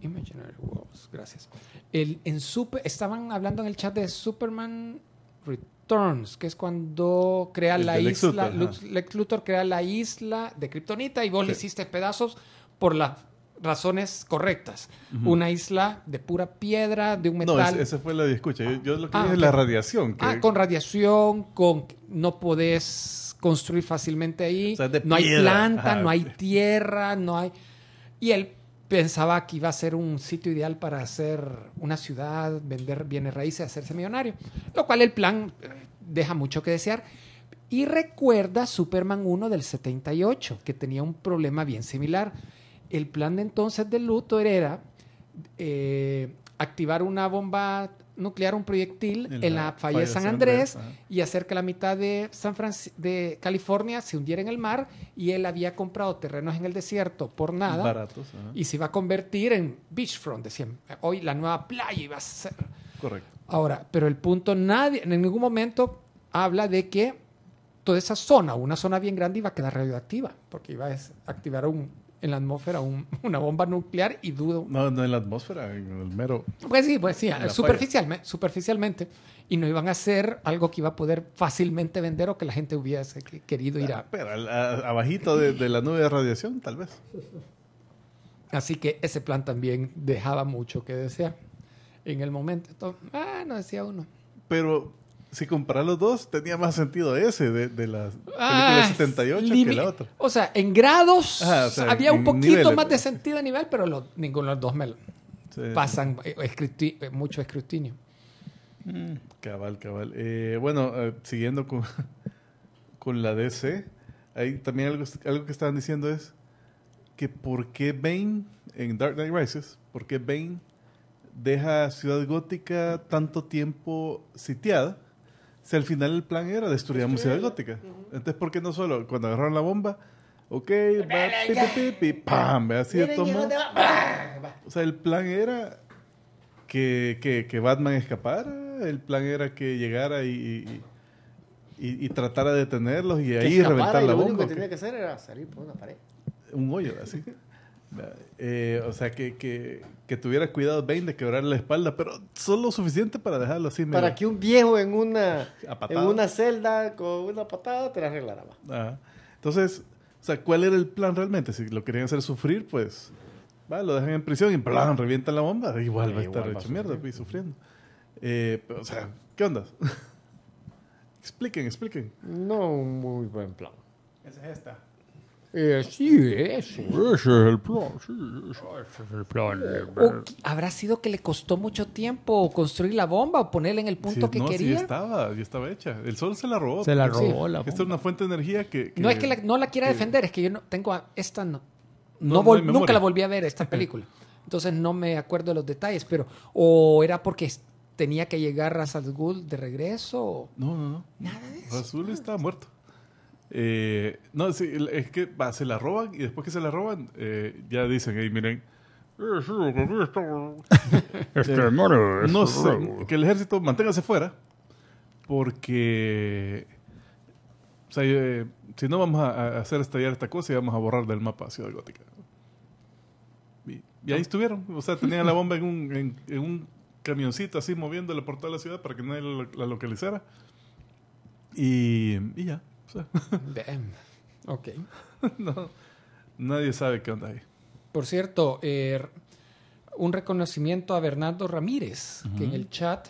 Imaginary Worlds, gracias. El, en super, estaban hablando en el chat de Superman Returns, que es cuando crea el la isla, Lex Luthor, Lex Luthor crea la isla de Kryptonita y vos sí. le hiciste pedazos por las razones correctas. Uh-huh. Una isla de pura piedra, de un metal. No, esa fue la de escucha. Yo, yo lo que ah, dije okay. es la radiación. Que... Ah, con radiación, con no podés... construir fácilmente ahí, o sea, no hay planta, ajá, no hay tierra, no hay... Y él pensaba que iba a ser un sitio ideal para hacer una ciudad, vender bienes raíces, hacerse millonario, lo cual el plan deja mucho que desear. Y recuerda Superman uno del setenta y ocho, que tenía un problema bien similar. El plan de entonces de Luthor era eh, activar una bomba... nuclear, un proyectil en la, en la falla de San Andrés, Andrés y hacer que la mitad de, San Francisco, de California se hundiera en el mar, y él había comprado terrenos en el desierto por nada baratos, y se iba a convertir en beachfront, decían, hoy la nueva playa iba a ser. Correcto. Ahora, pero el punto, nadie, en ningún momento habla de que toda esa zona, una zona bien grande, iba a quedar radioactiva, porque iba a activar un... en la atmósfera un, una bomba nuclear y dudo. No, no en la atmósfera, en el mero... Pues sí, pues sí, superficialmente, superficialmente. Y no iban a hacer algo que iba a poder fácilmente vender o que la gente hubiese querido ir a... Pero abajito de, de la nube de radiación, tal vez. Así que ese plan también dejaba mucho que desear en el momento. Entonces, ah, no decía uno. Pero... si comparar los dos, tenía más sentido ese de, de la película de setenta y ocho que la otra. O sea, en grados Ajá, o sea, había en un poquito niveles. Más de sentido a nivel, pero los, ninguno de los dos me lo sí. pasan escruti mucho escrutinio. Mm. Cabal, cabal. Eh, bueno, eh, siguiendo con, con la D C, ahí también algo, algo que estaban diciendo es que por qué Bane, en Dark Knight Rises, por qué Bane deja Ciudad Gótica tanto tiempo sitiada. Si al final el plan era destruir la Ciudad Gótica. Uh-huh. Entonces, ¿por qué no solo? Cuando agarraron la bomba, ok, va, pi, pi, pi, pam, así de toma. O sea, el plan era que, que, que Batman escapara, el plan era que llegara y, y, y, y tratara de detenerlos y ahí reventar la bomba. Lo único que tenía que hacer era salir por una pared. Un hoyo, así. Eh, o sea, que, que, que tuviera cuidado Bane de quebrarle la espalda, pero solo lo suficiente para dejarlo así. Para mira. Que un viejo en una, en una celda con una patada te la arreglara. Ajá. Entonces, o sea, ¿cuál era el plan realmente? Si lo querían hacer sufrir, pues va, lo dejan en prisión y plan, revientan la bomba. Igual va a estar hecho mierda y sufriendo. Eh, pero, o sea, ¿qué onda? expliquen, expliquen. No, un muy buen plan. Esa es esta. Eh, sí, eso. Ese es el plan. Sí, ese es el plan. O, ¿habrá sido que le costó mucho tiempo construir la bomba o ponerla en el punto sí, que no, quería? No, sí, estaba, ya estaba hecha. El sol se la robó. Se la robó sí. la bomba. Esta es una fuente de energía que... que no es que la, no la quiera que, defender, es que yo no tengo... A, esta no... no, no, vol, no nunca la volví a ver, esta película. Entonces no me acuerdo de los detalles, pero... O era porque tenía que llegar a Salgul de regreso. O, no, no, no. Nada de eso. Azul está muerto. Eh, no, sí, es que bah, se la roban y después que se la roban eh, ya dicen, hey, miren, este, no sé, que el ejército manténgase fuera, porque o sea, eh, si no vamos a hacer estallar esta cosa y vamos a borrar del mapa Ciudad Gótica. Y, y ahí estuvieron, o sea, tenían la bomba en un, en, en un camioncito así moviéndola por toda la ciudad para que nadie la, la localizara. Y, y ya, o sea. Damn. Ok. No, nadie sabe qué onda ahí. Por cierto, eh, un reconocimiento a Bernardo Ramírez, uh-huh, que en el chat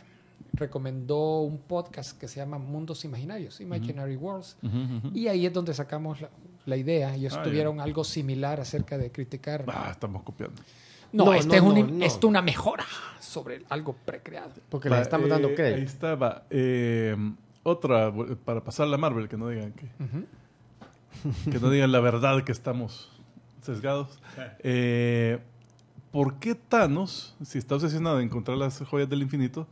recomendó un podcast que se llama Mundos Imaginarios, Imaginary uh-huh. Worlds, uh-huh, uh-huh. y ahí es donde sacamos la, la idea. Ellos ah, tuvieron yeah. algo similar acerca de criticar. Ah, estamos copiando. No, no, este no, es un, no, no. esto es una mejora sobre algo precreado. Porque les estamos eh, dando crédito. Ahí estaba. Eh, otra, para pasar la Marvel, que no digan que... Uh-huh. Que no digan la verdad que estamos sesgados. Eh, ¿Por qué Thanos, si está obsesionado en encontrar las joyas del infinito,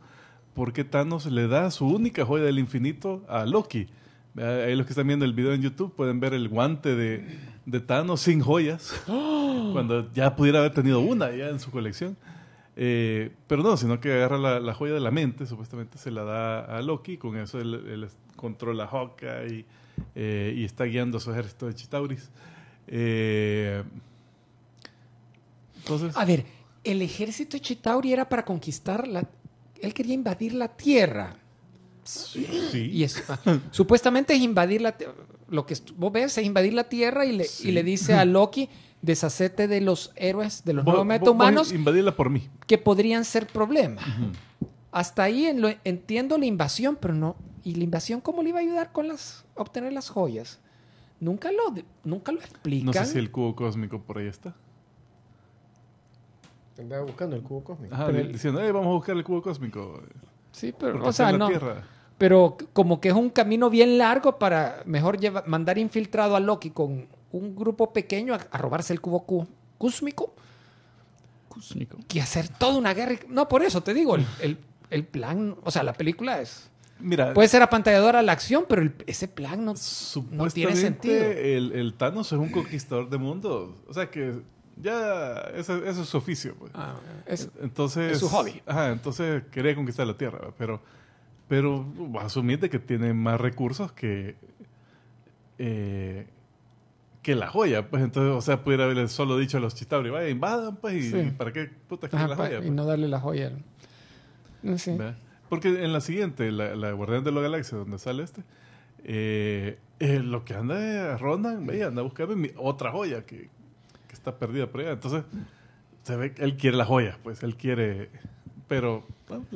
por qué Thanos le da su única joya del infinito a Loki? Ahí los que están viendo el video en YouTube pueden ver el guante de, de Thanos sin joyas, ¡oh!, cuando ya pudiera haber tenido una ya en su colección. Eh, pero no, sino que agarra la, la joya de la mente, supuestamente se la da a Loki, con eso él, él controla a Hawkeye y, eh, y está guiando a su ejército de Chitauris. Eh, entonces, a ver, el ejército de Chitauri era para conquistar la... Él quería invadir la Tierra. Sí. sí. Y eso, ah, supuestamente es invadir la... Lo que vos ves es invadir la Tierra y le, sí. y le dice a Loki... Deshacete de los héroes, de los nuevos metahumanos. Invadirla por mí. Que podrían ser problema. Uh-huh. Hasta ahí en lo, entiendo la invasión, pero no. ¿Y la invasión cómo le iba a ayudar con las, a obtener las joyas? Nunca lo, nunca lo explican. No sé si el cubo cósmico por ahí está. Andaba buscando el cubo cósmico. Ajá, pero el, diciendo, hey, vamos a buscar el cubo cósmico. Sí, pero o sea, no. Tierra. Pero como que es un camino bien largo para mejor lleva, mandar infiltrado a Loki con un grupo pequeño a, a robarse el cubo cu cúsmico. Cúsmico. Que hacer toda una guerra. Y... No, por eso te digo, el, el, el plan, o sea, la película es... Mira, puede ser apantalladora la acción, pero el, ese plan no, no tiene sentido. El, el Thanos es un conquistador de mundos. O sea que ya ese, ese es su oficio. Pues. Ah, es, entonces, es su hobby. Ajá, entonces quería conquistar la Tierra, pero, pero asumite que tiene más recursos que... Eh, que la joya, pues entonces, o sea, pudiera haberle solo dicho a los Chitauri, vaya, invadan, pues, y sí. ¿para qué putas quieren la joya? Y pues? No darle la joya. No sé. Porque en la siguiente, la, la Guardián de la Galaxia, donde sale este, eh, eh, lo que anda es Ronan, vaya, anda a buscar mi, otra joya que, que está perdida por allá. Entonces, se ve que él quiere la joya, pues, él quiere, pero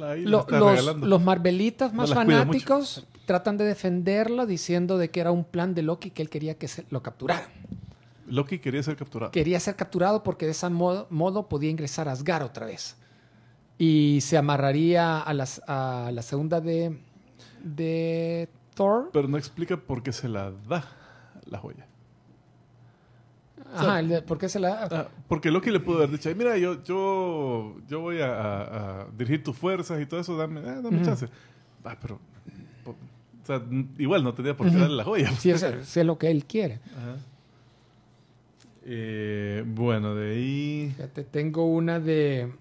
ahí lo, está los, regalando. Los Marvelitas más no fanáticos tratan de defenderlo diciendo de que era un plan de Loki, que él quería que se lo capturaran. Loki quería ser capturado. Quería ser capturado porque de ese modo, modo podía ingresar a Asgard otra vez. Y se amarraría a, las, a la segunda de, de Thor. Pero no explica por qué se la da la joya. Ajá, o sea, el de, ¿por qué se la da? Ah, porque Loki le pudo haber dicho, mira, yo, yo, yo voy a, a, a dirigir tus fuerzas y todo eso, dame, eh, dame uh-huh. chance. Ah, pero... Po, o sea, igual no tenía por qué uh-huh. darle la joya. Sí, es, es lo que él quiere. Ajá. Eh, bueno, de ahí... Fíjate, tengo una de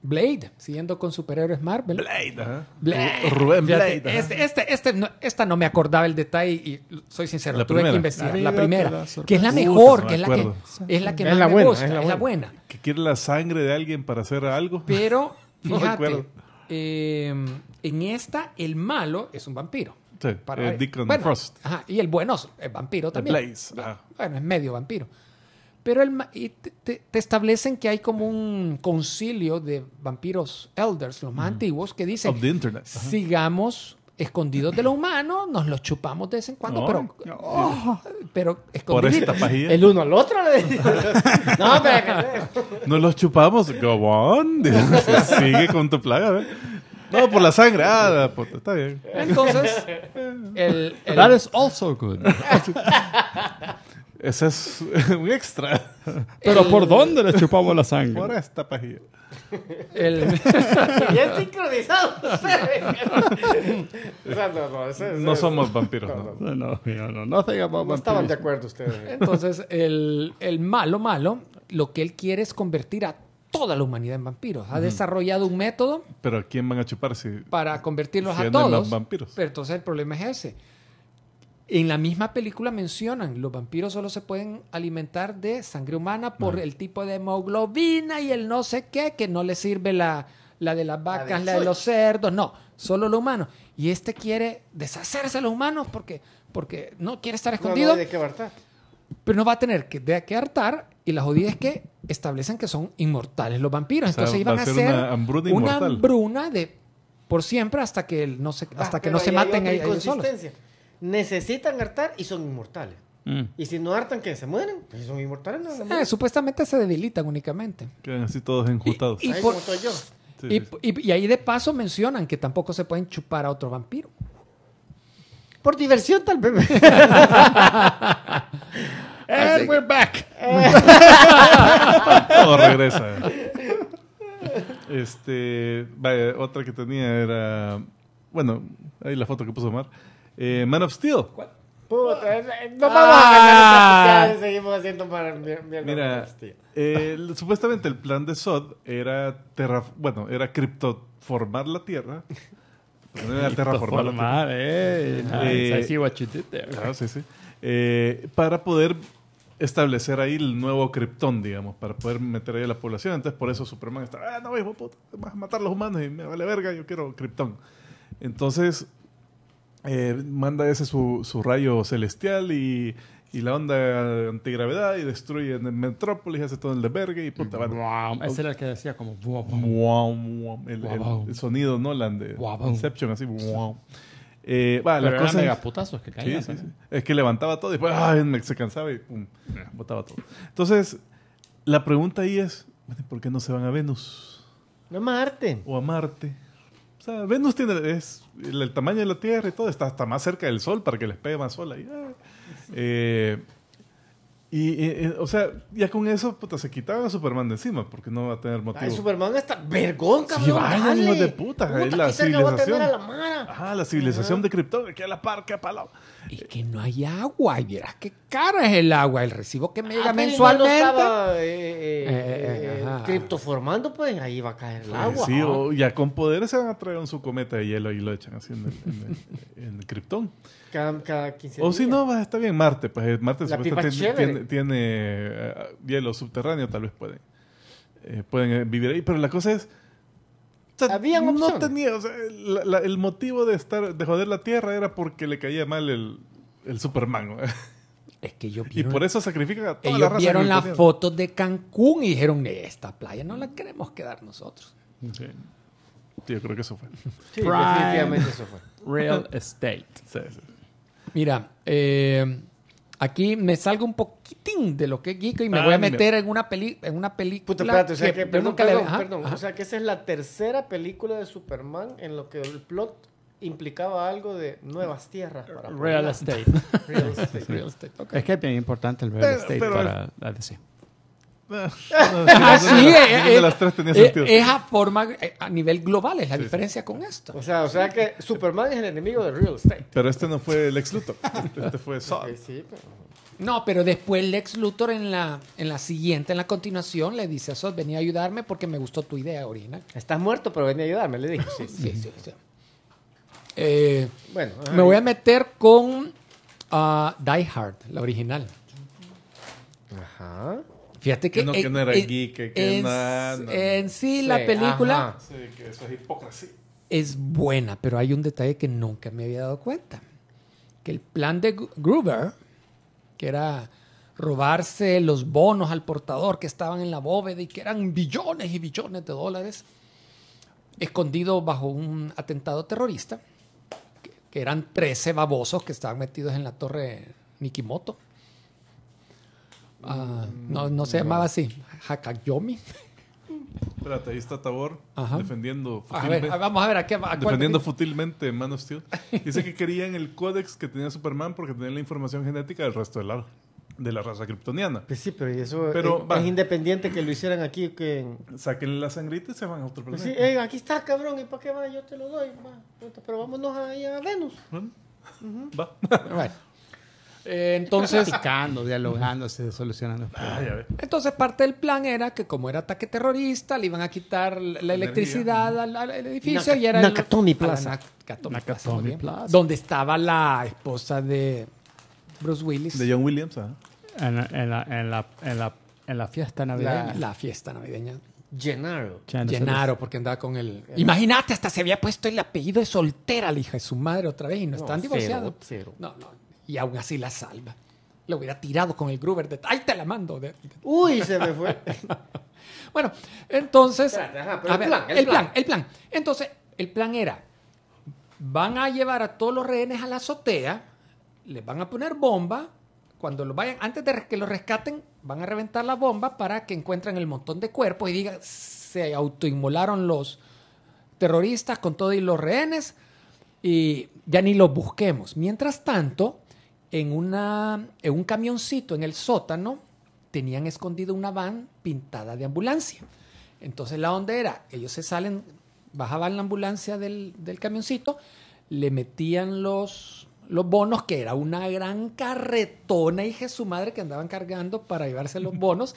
Blade, siguiendo con superhéroes Marvel. Blade, ajá. Blade. Rubén Fíjate, Blade. Este, este, este, no, esta no me acordaba el detalle y soy sincero, la tuve primera. que investigar. La, la primera, la que es la mejor, que es la que, es la que más me gusta, es la buena. Que quiere la sangre de alguien para hacer algo. Pero, fíjate... no Eh, en esta, el malo es un vampiro. Sí, para, eh, Deacon bueno, Frost. Ajá, y el bueno es vampiro también. Blaze, ah. Bueno, es medio vampiro. Pero el, y te, te, te establecen que hay como un concilio de vampiros elders, los más mm. antiguos, que dicen, sigamos escondidos de lo humano, nos los chupamos de vez en cuando, oh, pero, oh, pero escondidos. El uno al otro le digo. No, nos los chupamos. Go on. Sigue con tu plaga. ¿eh? No, por la sangre. Ah, la puta, está bien. Entonces, el, el... That is also good. Ese es un extra. ¿Pero el... por dónde le chupamos la sangre? Por esta pajilla. El... ya sincronizado. o sea, no, no, ese, ese, no somos vampiros. No, no, no. no, no, no, no, no, no, no estaban de acuerdo ustedes. Entonces, el, el malo malo lo que él quiere es convertir a toda la humanidad en vampiros. Ha uh-huh. desarrollado un método... ¿Pero a quién van a chupar si...? Para convertirlos si a todos. Vampiros. Pero entonces el problema es ese. En la misma película mencionan, los vampiros solo se pueden alimentar de sangre humana por no. el tipo de hemoglobina y el no sé qué, que no les sirve la, la de las vacas, la de, la de los cerdos, no, solo lo humano. Y este quiere deshacerse de los humanos porque, porque no quiere estar escondido. No, no hay que hartar. Pero no va a tener que, de que hartar, y la jodida es que establecen que son inmortales los vampiros. O sea, entonces iban a ser una hambruna, una hambruna de por siempre hasta que no se, hasta ah, que no se maten ahí solos. Necesitan hartar y son inmortales. Mm. Y si no hartan, ¿qué? ¿Se mueren? Pues son inmortales. No, no ah, supuestamente se debilitan únicamente. Quedan así todos enjutados. Y, y, por, como yo. Sí, y, sí. Y, y ahí de paso mencionan que tampoco se pueden chupar a otro vampiro. Por diversión, tal vez. And we're back. Todo regresa. Este, vaya, otra que tenía era... Bueno, ahí la foto que puso Omar. Eh, Man of Steel. ¿Cuál? Puta, no vamos ah, a ganar, seguimos haciendo para mira, eh, supuestamente el plan de Zod era terra, bueno, era criptoformar la Tierra. Era terraformar la Tierra. Eh, eh, nice. eh, claro, sí, sí. Eh, para poder establecer ahí el nuevo Krypton, digamos, para poder meter ahí a la población. Entonces por eso Superman está, ah, no, hijo, puta, vas a matar a los humanos y me vale verga, yo quiero Krypton. Entonces Eh, manda ese su, su rayo celestial y, y la onda antigravedad y destruye en Metrópolis, hace todo el desvergue y puta, vale. Ese era el que decía como el, el, el sonido Nolan de Inception, así eh, bah, la cosa mega putazos que caían, sí, sí, sí. Es que levantaba todo y después ay, se cansaba y pum, botaba todo. Entonces la pregunta ahí es, ¿por qué no se van a Venus? No, a Marte. O a Marte. O sea, Venus tiene es, el, el tamaño de la Tierra y todo, está hasta más cerca del Sol para que les pegue más sol ahí. Ah. Eh, y, eh, o sea, ya con eso, puta, se quitaban a Superman de encima porque no va a tener motivo. Ay, Superman está vergón, cabrón. Sí, vaya, hijo de puta. puta la que civilización. A a la Ajá, la civilización Ajá. de Krypton, que a la par, que a palao. Es que no hay agua, y verás qué cara es el agua, el recibo que me llega ah, mensualmente. No estaba, eh, eh, eh, eh, criptoformando, pues ahí va a caer el pues agua. Sí, o ya con poder se van a traer un su cometa de hielo y lo echan así en, el, en, el, en el Krypton. Cada, cada quince días. O si no, está bien, Marte. Pues Marte tiene, tiene, tiene uh, hielo subterráneo, tal vez pueden, eh, pueden vivir ahí. Pero la cosa es... O sea, había no opción. Tenía, o sea, la, la, el motivo de estar de joder la Tierra era porque le caía mal el, el Superman. ¿No? Es que ellos vieron, y por eso sacrifican a toda la raza. Ellos vieron las fotos de Cancún y dijeron, esta playa no la queremos quedar nosotros. Sí. Sí, yo creo que eso fue. Sí, definitivamente eso fue. Real estate. Sí, sí. Mira, eh, aquí me salgo un poquitín de lo que es geeko y me ah, voy a meter mira. en una peli en una película. Puta, espérate, o sea que, que perdón, nunca perdón, le... ajá, perdón. Ajá. O sea que esa es la tercera película de Superman en lo que el plot implicaba algo de nuevas tierras. Para real, estate. real estate. Real estate. Okay. Es que es bien importante el real pero, estate pero, para la D C. Esa forma a nivel global es la sí, diferencia sí. con esto. O sea, o sea que Superman es el enemigo del real estate. Pero este no fue Lex Luthor. Este fue Zod. Okay, sí, pero... No, pero después Lex Luthor en la, en la siguiente, en la continuación, le dice a Zod, vení a ayudarme porque me gustó tu idea original. Estás muerto, pero vení a ayudarme, le dijo. Sí, sí, sí, sí. Eh, bueno, me ahí. voy a meter con uh, Die Hard, la original. Ajá. Fíjate que, que, no, en, que no era en, geek, que, que en, na, na, en sí, sí la película sí, que eso es hipocresía. Es buena, pero hay un detalle que nunca me había dado cuenta. Que el plan de Gruber, que era robarse los bonos al portador que estaban en la bóveda y que eran billones y billones de dólares escondidos bajo un atentado terrorista, que, que eran trece babosos que estaban metidos en la torre Nikimoto. Uh, no, no se no. llamaba así. Hakayomi. Espérate, ahí está Tabor Ajá. defendiendo futilmente. A ver, vamos a ver. ¿a qué, a defendiendo cuál? futilmente, Man of Steel. Dice que querían el códex que tenía Superman porque tenía la información genética del resto de la, de la raza kryptoniana. Pues sí, pero eso pero, es, va, es independiente que lo hicieran aquí. Que... Saquen la sangrita y se van a otro planeta. Pues sí, hey, aquí está, cabrón. ¿Y para qué va? Yo te lo doy. Va. Pero vámonos ahí a Venus. ¿Eh? Uh-huh. Va. Bueno. Eh, entonces... Platicando, dialogándose, solucionando. Ah, entonces parte del plan era que como era ataque terrorista, le iban a quitar la, la electricidad al, al edificio. Naka, y era Nakatomi el, Plaza. Nakatomi, Nakatomi Plaza, Plaza. Donde estaba la esposa de Bruce Willis. De John Williams, ¿eh? En la, en la, en la, en la, en la fiesta navideña. La, la fiesta navideña. Gennaro. Gennaro, porque andaba con el... el... Imagínate, hasta se había puesto el apellido de soltera la hija de su madre otra vez y no, no están divorciados. Cero, cero. No, no. Y aún así la salva. Lo hubiera tirado con el Gruber de... ¡Ay, te la mando! De... ¡Uy, se me fue! Bueno, entonces... Espérate, ajá, pero el, ver, plan, el, el plan, plan, el plan. Entonces, el plan era... Van a llevar a todos los rehenes a la azotea, les van a poner bomba... Cuando lo vayan, antes de que lo rescaten, van a reventar la bomba para que encuentren el montón de cuerpos y digan, se autoinmolaron los terroristas con todo y los rehenes y ya ni los busquemos. Mientras tanto, en, una, en un camioncito en el sótano tenían escondido una van pintada de ambulancia. Entonces la onda era, ellos se salen, bajaban la ambulancia del, del camioncito, le metían los... los bonos, que era una gran carretona, hija de su madre, que andaban cargando para llevarse los bonos,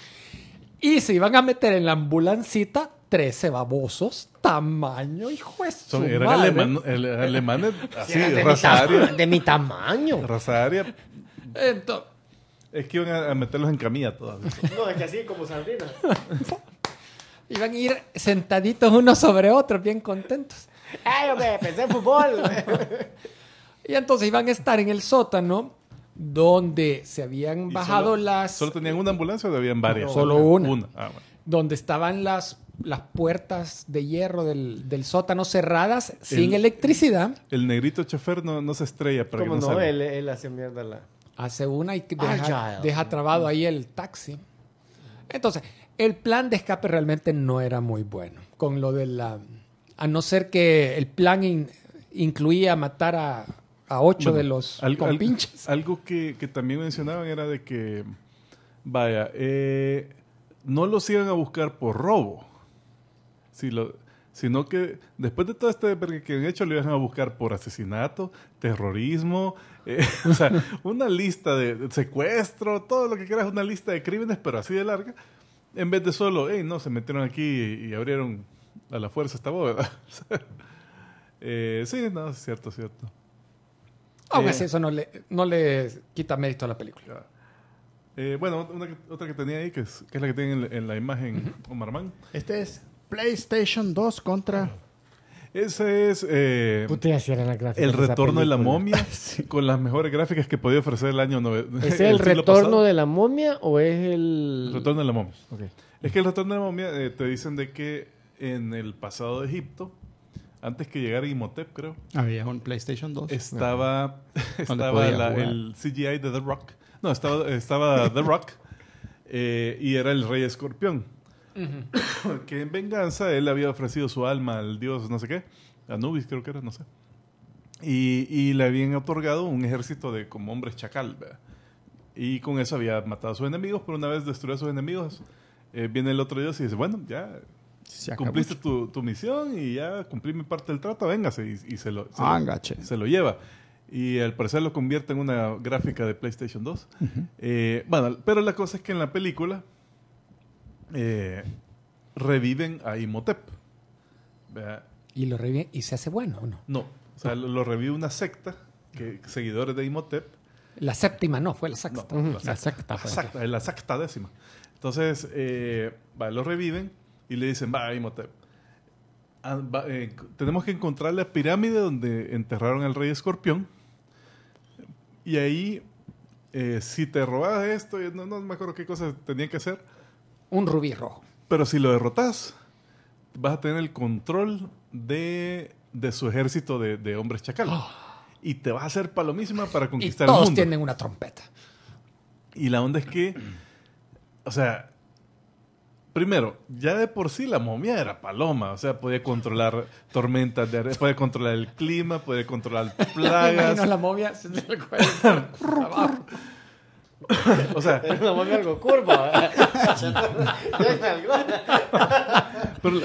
y se iban a meter en la ambulancita trece babosos, tamaño, hijo de su madre. Eran aleman, el, alemanes así, sí, de, raza mi de mi tamaño. Raza aria. Entonces, es que iban a meterlos en camilla todas. No, es que así, como Sabrina. Iban a ir sentaditos unos sobre otros, bien contentos. ¡Ay, hombre, pensé en fútbol! Y entonces iban a estar en el sótano donde se habían bajado solo, las... ¿Solo tenían una ambulancia o habían varias? No, solo una. una. Ah, bueno. Donde estaban las, las puertas de hierro del, del sótano cerradas, el, sin electricidad. El negrito chofer no, no se estrella. Para ¿Cómo que no? no él, él hace mierda la... Hace una y deja, ah, deja trabado ahí el taxi. Entonces, el plan de escape realmente no era muy bueno. Con lo de la... A no ser que el plan in, incluía matar a... A ocho bueno, de los algo, compinches. Algo que, que también mencionaban era de que, vaya, eh, no los iban a buscar por robo, si lo, sino que después de todo este que han hecho, lo iban a buscar por asesinato, terrorismo, eh, o sea, una lista de secuestro, todo lo que quieras, una lista de crímenes, pero así de larga, en vez de solo, hey, no, se metieron aquí y, y abrieron a la fuerza esta bóveda. eh, sí, no, es cierto, es cierto. Aunque eh, así eso no le, no le quita mérito a la película. Eh, bueno, una, otra que tenía ahí, que es, que es la que tiene en, en la imagen uh-huh. Omar Man. Este es PlayStation dos contra... Ese es eh, Putea, si era la gráfica el retorno de la momia sí. Con las mejores gráficas que podía ofrecer el año noventa. ¿Es el, el retorno pasado. de la momia o es el...? El retorno de la momia. Okay. Es que el retorno de la momia eh, te dicen de que en el pasado de Egipto, antes que llegara Imhotep, creo. Había un PlayStation dos. Estaba, estaba la, el C G I de The Rock. No, estaba, estaba The Rock. Eh, y era el Rey Escorpión. Uh-huh. Que en venganza él había ofrecido su alma al dios no sé qué. Anubis creo que era, no sé. Y, y le habían otorgado un ejército de como hombres chacal, ¿verdad? Y con eso había matado a sus enemigos. Pero una vez destruido a sus enemigos, eh, viene el otro dios y dice, bueno, ya... Cumpliste tu, tu misión y ya cumplí mi parte del trato, véngase. Y, y se, lo, se, ah, lo, se lo lleva. Y al parecer lo convierte en una gráfica de PlayStation dos. Uh-huh. eh, bueno, pero la cosa es que en la película eh, reviven a Imhotep. ¿Verdad? ¿Y lo reviven? ¿Y se hace bueno o no? No. O sea, lo, lo revive una secta, que, seguidores de Imhotep. La séptima no, fue la sexta. No, uh-huh. La sexta. La sexta, la sexta décima. Entonces, eh, va, lo reviven. Y le dicen, va, Imhotep, ah, va, eh, tenemos que encontrar la pirámide donde enterraron al Rey Escorpión. Y ahí, eh, si te robas esto, no, no me acuerdo qué cosas tenían que hacer. Un rubí rojo. Pero si lo derrotas, vas a tener el control de, de su ejército de, de hombres chacal. Oh. Y te vas a hacer palomísima para conquistar el mundo. Y todos tienen una trompeta. Y la onda es que, o sea... Primero, ya de por sí la momia era paloma. O sea, podía controlar tormentas de arena, podía controlar el clima, podía controlar plagas. Me imagino la momia se le recuerda. O sea... Era una momia algo curva. pero,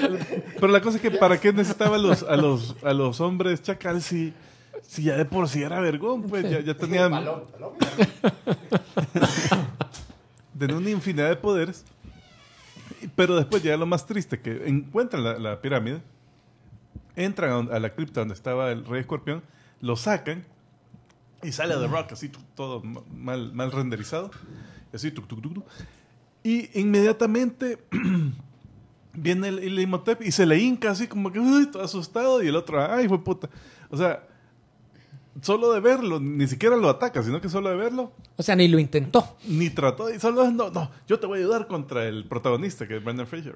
pero la cosa es que ¿para qué necesitaba a los, a los, a los hombres chacal si, Si ya de por sí era vergón, pues ya, ya tenía... Palom, palom, palom. Tenía una infinidad de poderes. Pero después llega lo más triste, que encuentran la, la pirámide, entran a, a la cripta donde estaba el Rey Escorpión, lo sacan y sale The Rock así todo mal, mal renderizado. Así, tuc, tuc, tuc, tuc. Y inmediatamente viene el, el Imhotep y se le hinca así como que uy, todo asustado, y el otro, ay, fue puta. O sea, solo de verlo, ni siquiera lo ataca, sino que solo de verlo. O sea, ni lo intentó. Ni trató, y solo no, no, yo te voy a ayudar contra el protagonista, que es Brendan Fraser.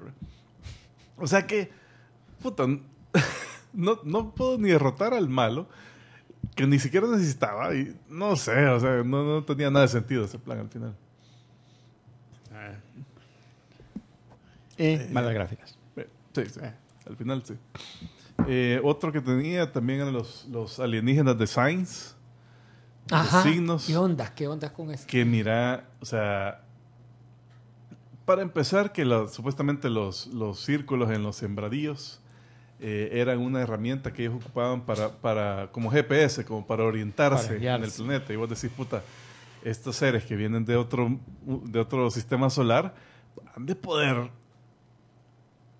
O sea que, puta, no, no puedo ni derrotar al malo, que ni siquiera necesitaba, y no sé, o sea, no, no tenía nada de sentido ese plan al final. Y eh, malas gráficas. Eh, sí, sí. Eh. Al final, sí. Eh, otro que tenía también eran los, los alienígenas de Signs. Ajá. Los signos. ¿Qué onda? ¿Qué onda con eso? Que mira, o sea, para empezar, que la, supuestamente los, los círculos en los sembradíos eh, eran una herramienta que ellos ocupaban para, para como G P S, como para orientarse para guiarse en el planeta. Y vos decís, puta, estos seres que vienen de otro, de otro sistema solar han de poder,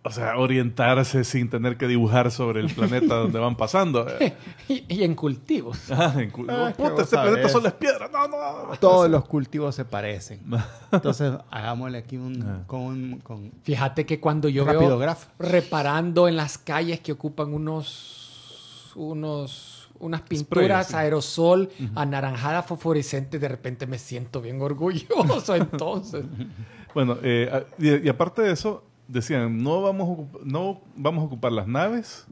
o sea, orientarse sin tener que dibujar sobre el planeta donde van pasando. y, y en cultivos. Ah, en cultivos. Ah, puta, este sabes. planeta solo es piedra. No, no. Todos los cultivos se parecen. Entonces, hagámosle aquí un... Ah. Con un con... Fíjate que cuando yo veo graf. reparando en las calles que ocupan unos... unos unas pinturas, Spray, sí. aerosol, uh-huh. anaranjada, fosforescente, de repente me siento bien orgulloso entonces. Bueno, eh, y, y aparte de eso, decían, no vamos a, no vamos a ocupar las naves,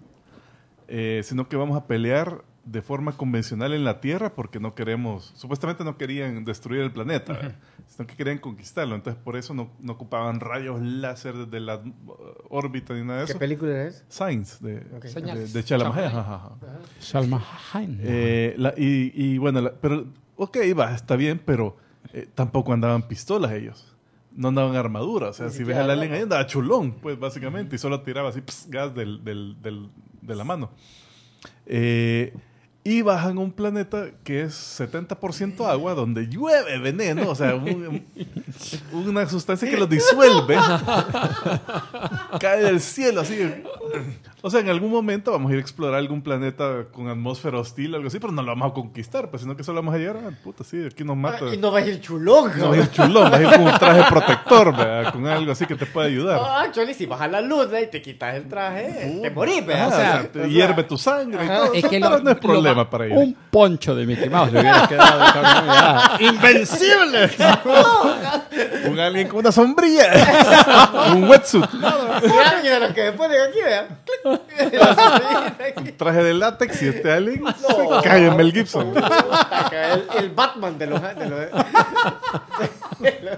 eh, sino que vamos a pelear de forma convencional en la Tierra porque no queremos, supuestamente no querían destruir el planeta, uh-huh. sino que querían conquistarlo. Entonces, por eso no, no ocupaban rayos láser desde la órbita ni nada de eso. ¿Qué película es? Signs, de, okay. de, de Shyamalan. Eh, y, y bueno, la, pero, ok, va, está bien, pero eh, tampoco andaban pistolas ellos. No andaban armadura. O sea, sí, si ves al alien ahí, andaba chulón, pues, básicamente, uh-huh. y solo tiraba así pss, gas del, del, del, de la mano. Eh... Y bajan a un planeta que es setenta por ciento agua, donde llueve veneno, o sea, un, una sustancia que lo disuelve. Cae del cielo, así. O sea, en algún momento vamos a ir a explorar algún planeta con atmósfera hostil o algo así, pero no lo vamos a conquistar, pues, sino que solo vamos a llegar, ah, puta, sí, aquí nos mata. Ah, y no vas a ir chulón. No vas a ir chulón, vas a ir con un traje protector, ¿verdad? Con algo así que te pueda ayudar. Ah, Choli, si bajas la luz, ¿verdad? Y te quitas el traje, uh, te morís, ¿verdad? Ajá, o sea, o sea te o sea, hierve tu sangre ajá, y todo. Es que lo, no es problema. Para ir. Un poncho de Mickey Mouse le hubiera quedado de camino, ¡invencible! No. Un alguien con una sombrilla. Un wetsuit. No, no, alguien de los que después de aquí, vean. Un traje de látex y este alien no. se cae en Mel Gibson. El, el Batman de los... De los, de los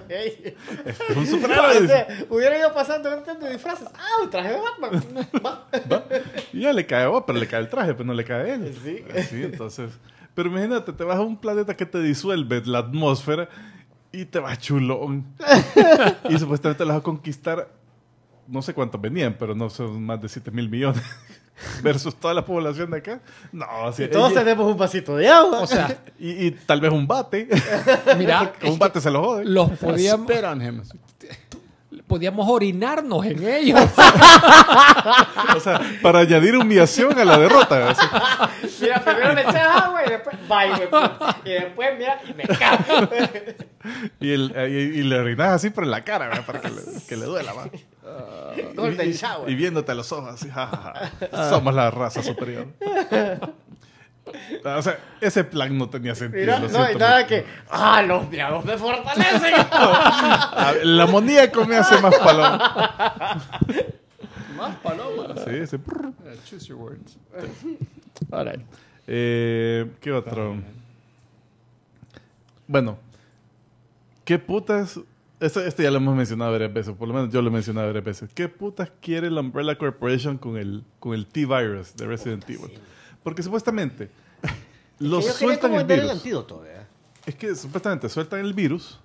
este es un superhéroe. No, sea, hubiera ido pasando de disfraces. ¡Ah, un traje de Batman! ¿Va? Ya le cae a vos, pero le cae el traje, pero no le cae a él. Sí. Sí, entonces, pero imagínate, te vas a un planeta que te disuelve la atmósfera y te vas chulón. Y supuestamente las vas a conquistar, no sé cuántos venían, pero no son más de siete mil millones versus toda la población de acá. No, o sea, todos ella, tenemos un vasito de agua, o sea, y, y tal vez un bate. Mira, un bate se lo jode. Los podíamos podíamos orinarnos en ellos. O sea, para añadir humillación a la derrota. Así. Mira, primero me echas agua y después bye, y después mira, y me cago. Y, el, y, y le orinas así por la cara, ¿verdad? Para que le, que le duela más. Uh, y, y, y viéndote a los ojos así, ja, ja, ja. Somos la raza superior. O sea, ese plan no tenía sentido. Mira, no hay nada muy... que... ¡Ah, los diablos me fortalecen! La amoníaco me hace más paloma. Más paloma. Sí, ese... Choose your words. All right. eh, ¿Qué otro? Bueno. ¿Qué putas... Este, este ya lo hemos mencionado varias veces. Por lo menos yo lo he mencionado varias veces. ¿Qué putas quiere la Umbrella Corporation con el, con el T-Virus de Resident Evil? Sí. Porque supuestamente los sueltan el virus. El antídoto, es que supuestamente sueltan el virus.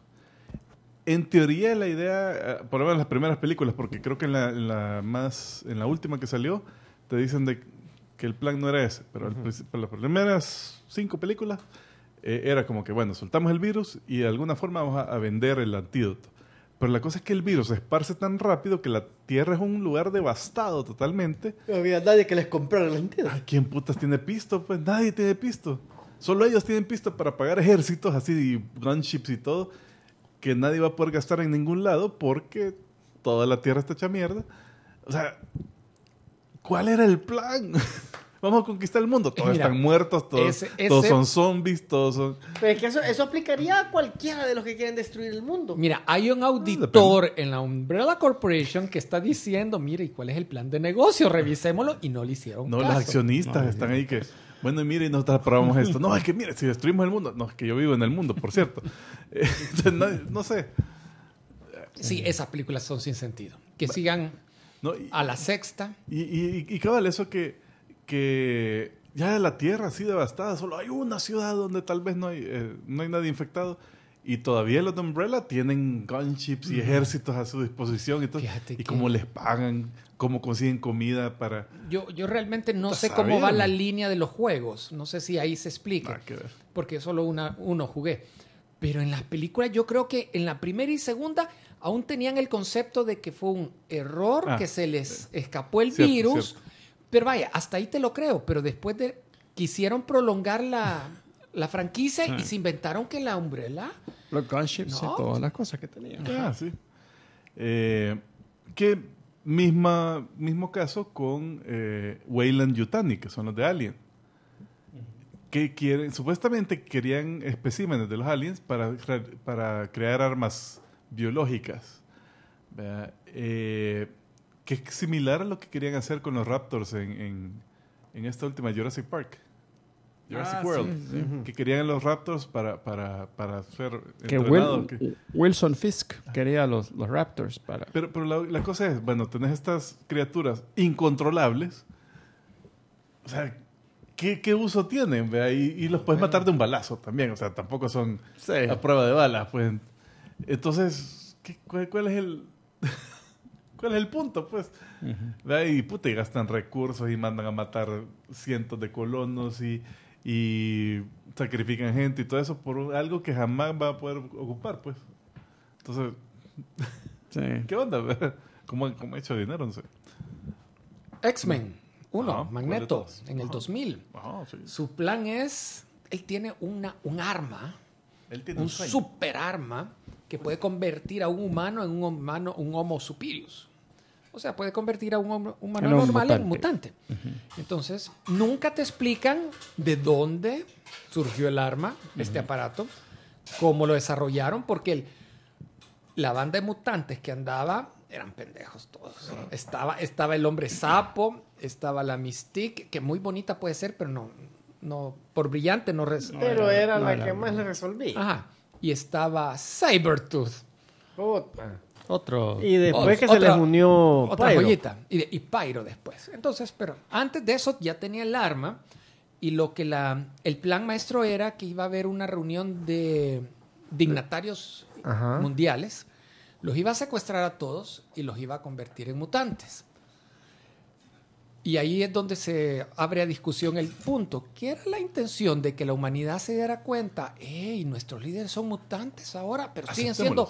En teoría la idea, por lo menos en las primeras películas, porque creo que en la, en la más en la última que salió te dicen de que el plan no era ese, pero uh-huh. el, por las primeras cinco películas eh, era como que, bueno, soltamos el virus y de alguna forma vamos a, a vender el antídoto. Pero la cosa es que el virus se esparce tan rápido que la Tierra es un lugar devastado totalmente. No había nadie que les comprara el antídoto. ¿Quién putas tiene pisto? Pues nadie tiene pisto. Solo ellos tienen pisto para pagar ejércitos así, y gunships y todo, que nadie va a poder gastar en ningún lado porque toda la Tierra está hecha mierda. O sea, ¿cuál era el plan? Vamos a conquistar el mundo. Todos Mira, están muertos, todos, ese, ese... todos son zombies, todos son... Pero es que eso, eso aplicaría a cualquiera de los que quieren destruir el mundo. Mira, hay un auditor en la Umbrella Corporation que está diciendo, mira, ¿y cuál es el plan de negocio? Revisémoslo. Y no le hicieron no, caso. No, los accionistas no, están no. ahí que... Bueno, mire, y nosotros probamos esto. No, es que mire, si destruimos el mundo... No, es que yo vivo en el mundo, por cierto. Entonces, no, no sé. Sí, esas películas son sin sentido. Que ba sigan no, y, a la sexta. Y, y, y, y cabal, eso que... que ya la Tierra así devastada, solo hay una ciudad donde tal vez no hay, eh, no hay nadie infectado y todavía los de Umbrella tienen gunships y ejércitos a su disposición y, todo, y cómo les pagan, cómo consiguen comida para... Yo, yo realmente no sé sabiendo. cómo va la línea de los juegos, no sé si ahí se explica, porque solo una, uno jugué. Pero en las películas yo creo que en la primera y segunda aún tenían el concepto de que fue un error, ah, que se les eh, escapó el cierto, virus... Cierto. Pero vaya, hasta ahí te lo creo. Pero después de... Quisieron prolongar la, la franquicia sí. y se inventaron que la Umbrella... Los gunships no. y todas las cosas que tenían. Ah, sí. Eh, que misma, mismo caso con eh, Weyland Yutani, que son los de Alien. Que quieren... Supuestamente querían especímenes de los aliens para, para crear armas biológicas. ¿Verdad? Eh... Que es similar a lo que querían hacer con los Raptors en, en, en esta última Jurassic Park. Jurassic ah, World. Sí, sí. Que querían a los Raptors para, para, para ser entrenados. Que Will, Wilson Fisk quería a los, los Raptors para... Pero, pero la, la cosa es, bueno, tenés estas criaturas incontrolables. O sea, ¿qué, qué uso tienen? Y, y los puedes matar de un balazo también. O sea, tampoco son sí. a prueba de balas. Pues. Entonces, ¿qué, cuál, cuál es el... ¿Cuál es el punto, pues? Uh-huh. Y puta, y gastan recursos y mandan a matar cientos de colonos y, y sacrifican gente y todo eso por algo que jamás va a poder ocupar, pues. Entonces, sí. ¿qué onda? ¿Cómo, cómo ha hecho dinero? No sé. X-Men uno, ajá, Magneto, en el ajá. dos mil. Ajá, sí. Su plan es... Él tiene una, un arma, él tiene un, un super arma que puede convertir a un humano en un humano, un homo superius. O sea, puede convertir a un humano no, normal mutante. en mutante. Uh-huh. Entonces, nunca te explican de dónde surgió el arma, uh-huh. este aparato, cómo lo desarrollaron, porque el, la banda de mutantes que andaba eran pendejos todos. Uh-huh. Estaba, estaba el hombre sapo, estaba la Mystique, que muy bonita puede ser, pero no, no por brillante no... Res pero era no, la no, que no, más no. le resolví. Ajá. Y estaba Sabertooth. Otra. Otro. Y después o, que otra, se les unió Otra Pyro. joyita. Y, de, y Pyro después. Entonces, pero antes de eso ya tenía el arma. Y lo que la... El plan maestro era que iba a haber una reunión de dignatarios Ajá. mundiales. Los iba a secuestrar a todos y los iba a convertir en mutantes. Y ahí es donde se abre a discusión el punto. ¿Qué era la intención de que la humanidad se diera cuenta? ¡Ey, nuestros líderes son mutantes ahora! Pero siguen siendo...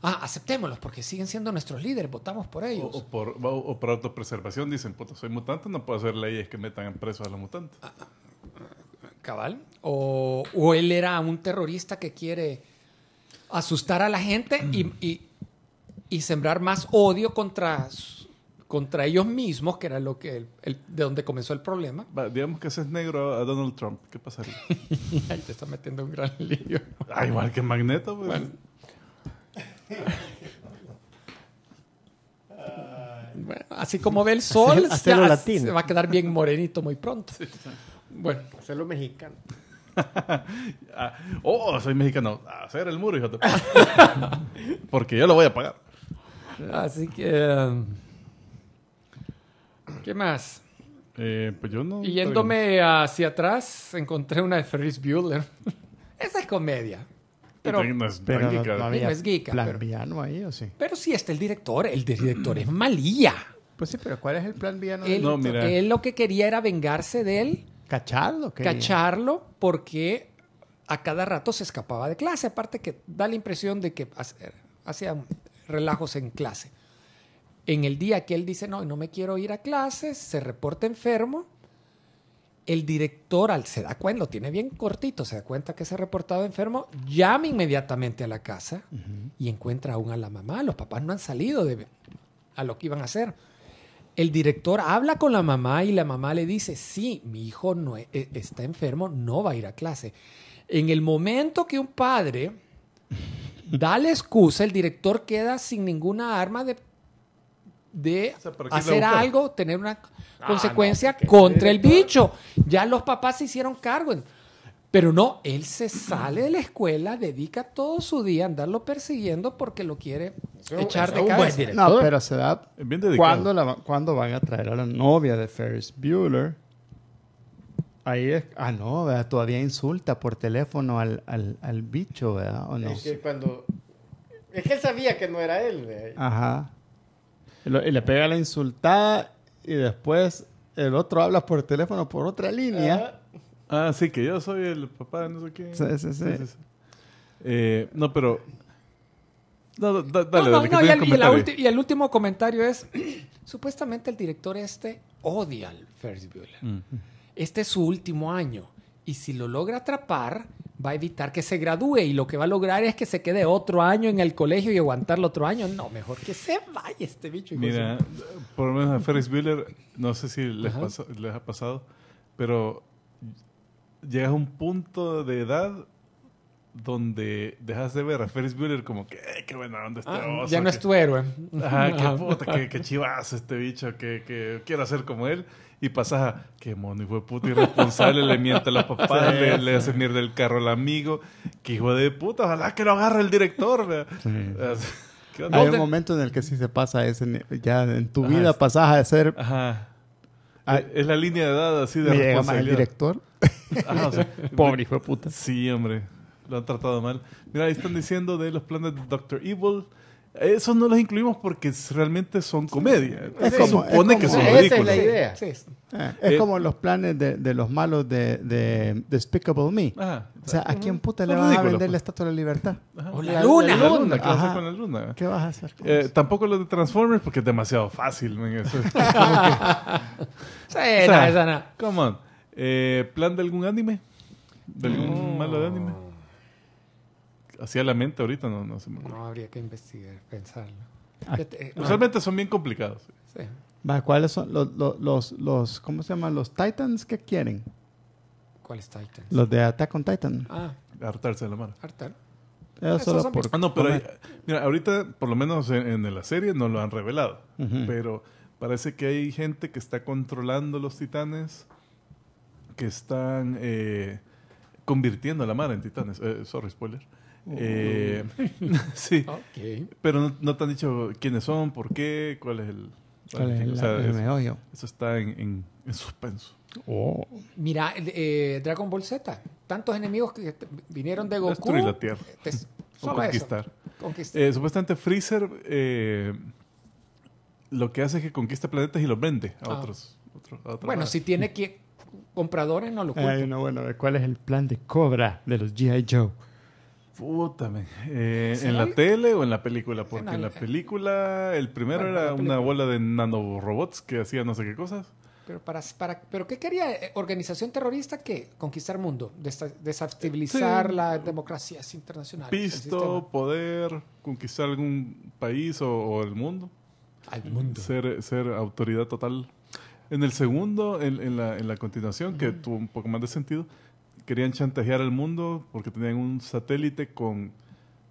Ah, aceptémoslos, porque siguen siendo nuestros líderes. Votamos por ellos. O, o, por, o, o por autopreservación. Dicen, puto, soy mutante, no puedo hacer leyes que metan presos a los mutantes. Ah, cabal. O, o él era un terrorista que quiere asustar a la gente y, y, y sembrar más odio contra... contra ellos mismos, que era lo que el, el, de donde comenzó el problema. Va, digamos que ese es negro a Donald Trump. ¿Qué pasaría? Ahí te está metiendo un gran lío. Ah, igual que Magneto. Pues. Bueno. Bueno, así como ve el sol, hacer, ya, latino. se va a quedar bien morenito muy pronto. Sí, sí. Bueno. Hacerlo mexicano. ah, oh, soy mexicano. Hacer el muro, hijo de... Porque yo lo voy a pagar. Así que... Um... ¿Qué más? Eh, pues yo no... Y yéndome hacia atrás, encontré una de Ferris Bueller. Esa es comedia. Pero, pero no es geeka. No, no es geeka. ¿Plan pero, piano ahí o sí? Pero sí, está el director. El director es malía. Pues sí, pero ¿cuál es el plan villano? Él, no, mira. Él lo que quería era vengarse de él. Cacharlo. Quería. Cacharlo porque a cada rato se escapaba de clase. Aparte que da la impresión de que hacía relajos en clase. En el día que él dice, no, no me quiero ir a clases, se reporta enfermo. El director al se da cuenta, lo tiene bien cortito, se da cuenta que se ha reportado enfermo, llama inmediatamente a la casa uh-huh. y encuentra aún a la mamá. Los papás no han salido de a lo que iban a hacer. El director habla con la mamá y la mamá le dice, sí, mi hijo no es, está enfermo, no va a ir a clase. En el momento que un padre da la excusa, el director queda sin ninguna arma de, de o sea, hacer algo, tener una... Ah, consecuencia no, contra el bicho. Ya los papás se hicieron cargo. Pero no, él se sale de la escuela, dedica todo su día a andarlo persiguiendo porque lo quiere eso, echar eso de cabeza. No, pero se da cuando, la, cuando van a traer a la novia de Ferris Bueller. Ahí es, ah, no, ¿verdad? Todavía insulta por teléfono al, al, al bicho, ¿verdad? ¿O no? Es que cuando... Es que él sabía que no era él, ¿verdad? Ajá. Y, lo, y le pega la insultada... Y después el otro habla por teléfono por otra línea. Ah, ah, sí, que yo soy el papá de no sé qué. Sí, sí, sí. sí, sí. Eh, no, pero... No, da, dale, no, no, dale, no, no y, el, la y el último comentario es... Supuestamente el director este odia al Ferris Bueller. Mm. Este es su último año. Y si lo logra atrapar, va a evitar que se gradúe. Y lo que va a lograr es que se quede otro año en el colegio y aguantarlo otro año. No, mejor que se vaya este bicho. Mira, por lo menos a Ferris Bueller, no sé si les, paso, les ha pasado, pero llegas a un punto de edad donde dejas de ver a Ferris Bueller como que, qué buena onda este ah, oso. Ya no que, es tu héroe. Ajá, qué puta, qué, qué chivazo este bicho, que, que quiero hacer como él. Y pasas a, qué mono, hijo de puta, irresponsable, le miente a los papás, sí, le, le hace mierda el carro al amigo. Qué hijo de puta, ojalá que lo agarre el director. Sí. Hay un momento en el que sí se pasa ese, ya en tu ajá, vida pasas a ser... Ajá. A, es la línea de edad así de responsabilidad. ¿Me llega más el director? Ajá, o sea, pobre hijo de puta. Sí, hombre, lo han tratado mal. Mira, ahí están diciendo de los planes de doctor Evil... Esos no los incluimos porque realmente son comedia. Es Se como, supone es como, que son ridículos. Esa es la idea. Sí, sí. Eh, es eh, como los planes de, de los malos de, de Despicable Me. Ajá, o sea, ¿a quién puta le vas a vender la Estatua de la Libertad? Ajá. O la, la luna. La luna. ¿Qué vas a hacer con la luna? ¿Qué vas a hacer con eh, tampoco los de Transformers porque es demasiado fácil. Eso es que... sí, o sea, no, esa no. Come on. Eh, ¿Plan de algún anime? ¿De algún no. malo de anime? Hacia la mente ahorita no, no se me ocurre. No, habría que investigar, pensarlo. Usualmente ah, eh, son bien complicados. Sí. ¿Cuáles son los, los, los, los, cómo se llaman, los Titans que quieren? ¿Cuáles Titans? Los de Attack on Titan. Ah. Hartarse de la mano. Hartar. Eso solo por... Ah, no, pero hay, mira, ahorita, por lo menos en, en la serie, no lo han revelado. Uh-huh. Pero parece que hay gente que está controlando los titanes, que están eh, convirtiendo a la mano en titanes. Eh, sorry, spoiler. Eh, sí, okay. Pero no, no te han dicho quiénes son, por qué, cuál es el, ¿Cuál es el, o sea, el meollo? Eso, eso está en, en, en suspenso. Oh. Mira, eh, Dragon Ball Z, tantos enemigos que vinieron de Goku. Destruir la Tierra. Te, o conquistar. conquistar. Eh, supuestamente Freezer eh, lo que hace es que conquista planetas y los vende a ah. otros. Otro, a bueno, vez. Si tiene que, compradores, no lo cuenta. No, bueno, ¿cuál es el plan de Cobra de los G I Joe? Puta, eh, ¿en la tele o en la película? Porque en la película el primero bueno, era una bola de nanorobots que hacía no sé qué cosas. Pero para, para pero ¿qué quería? ¿Organización terrorista qué? Conquistar mundo, desestabilizar sí. las democracias internacionales. Pisto, poder, conquistar algún país o, o el mundo. Al mundo. Ser, ser autoridad total. En el segundo, en, en, la, en la continuación, uh-huh. que tuvo un poco más de sentido, querían chantajear al mundo porque tenían un satélite con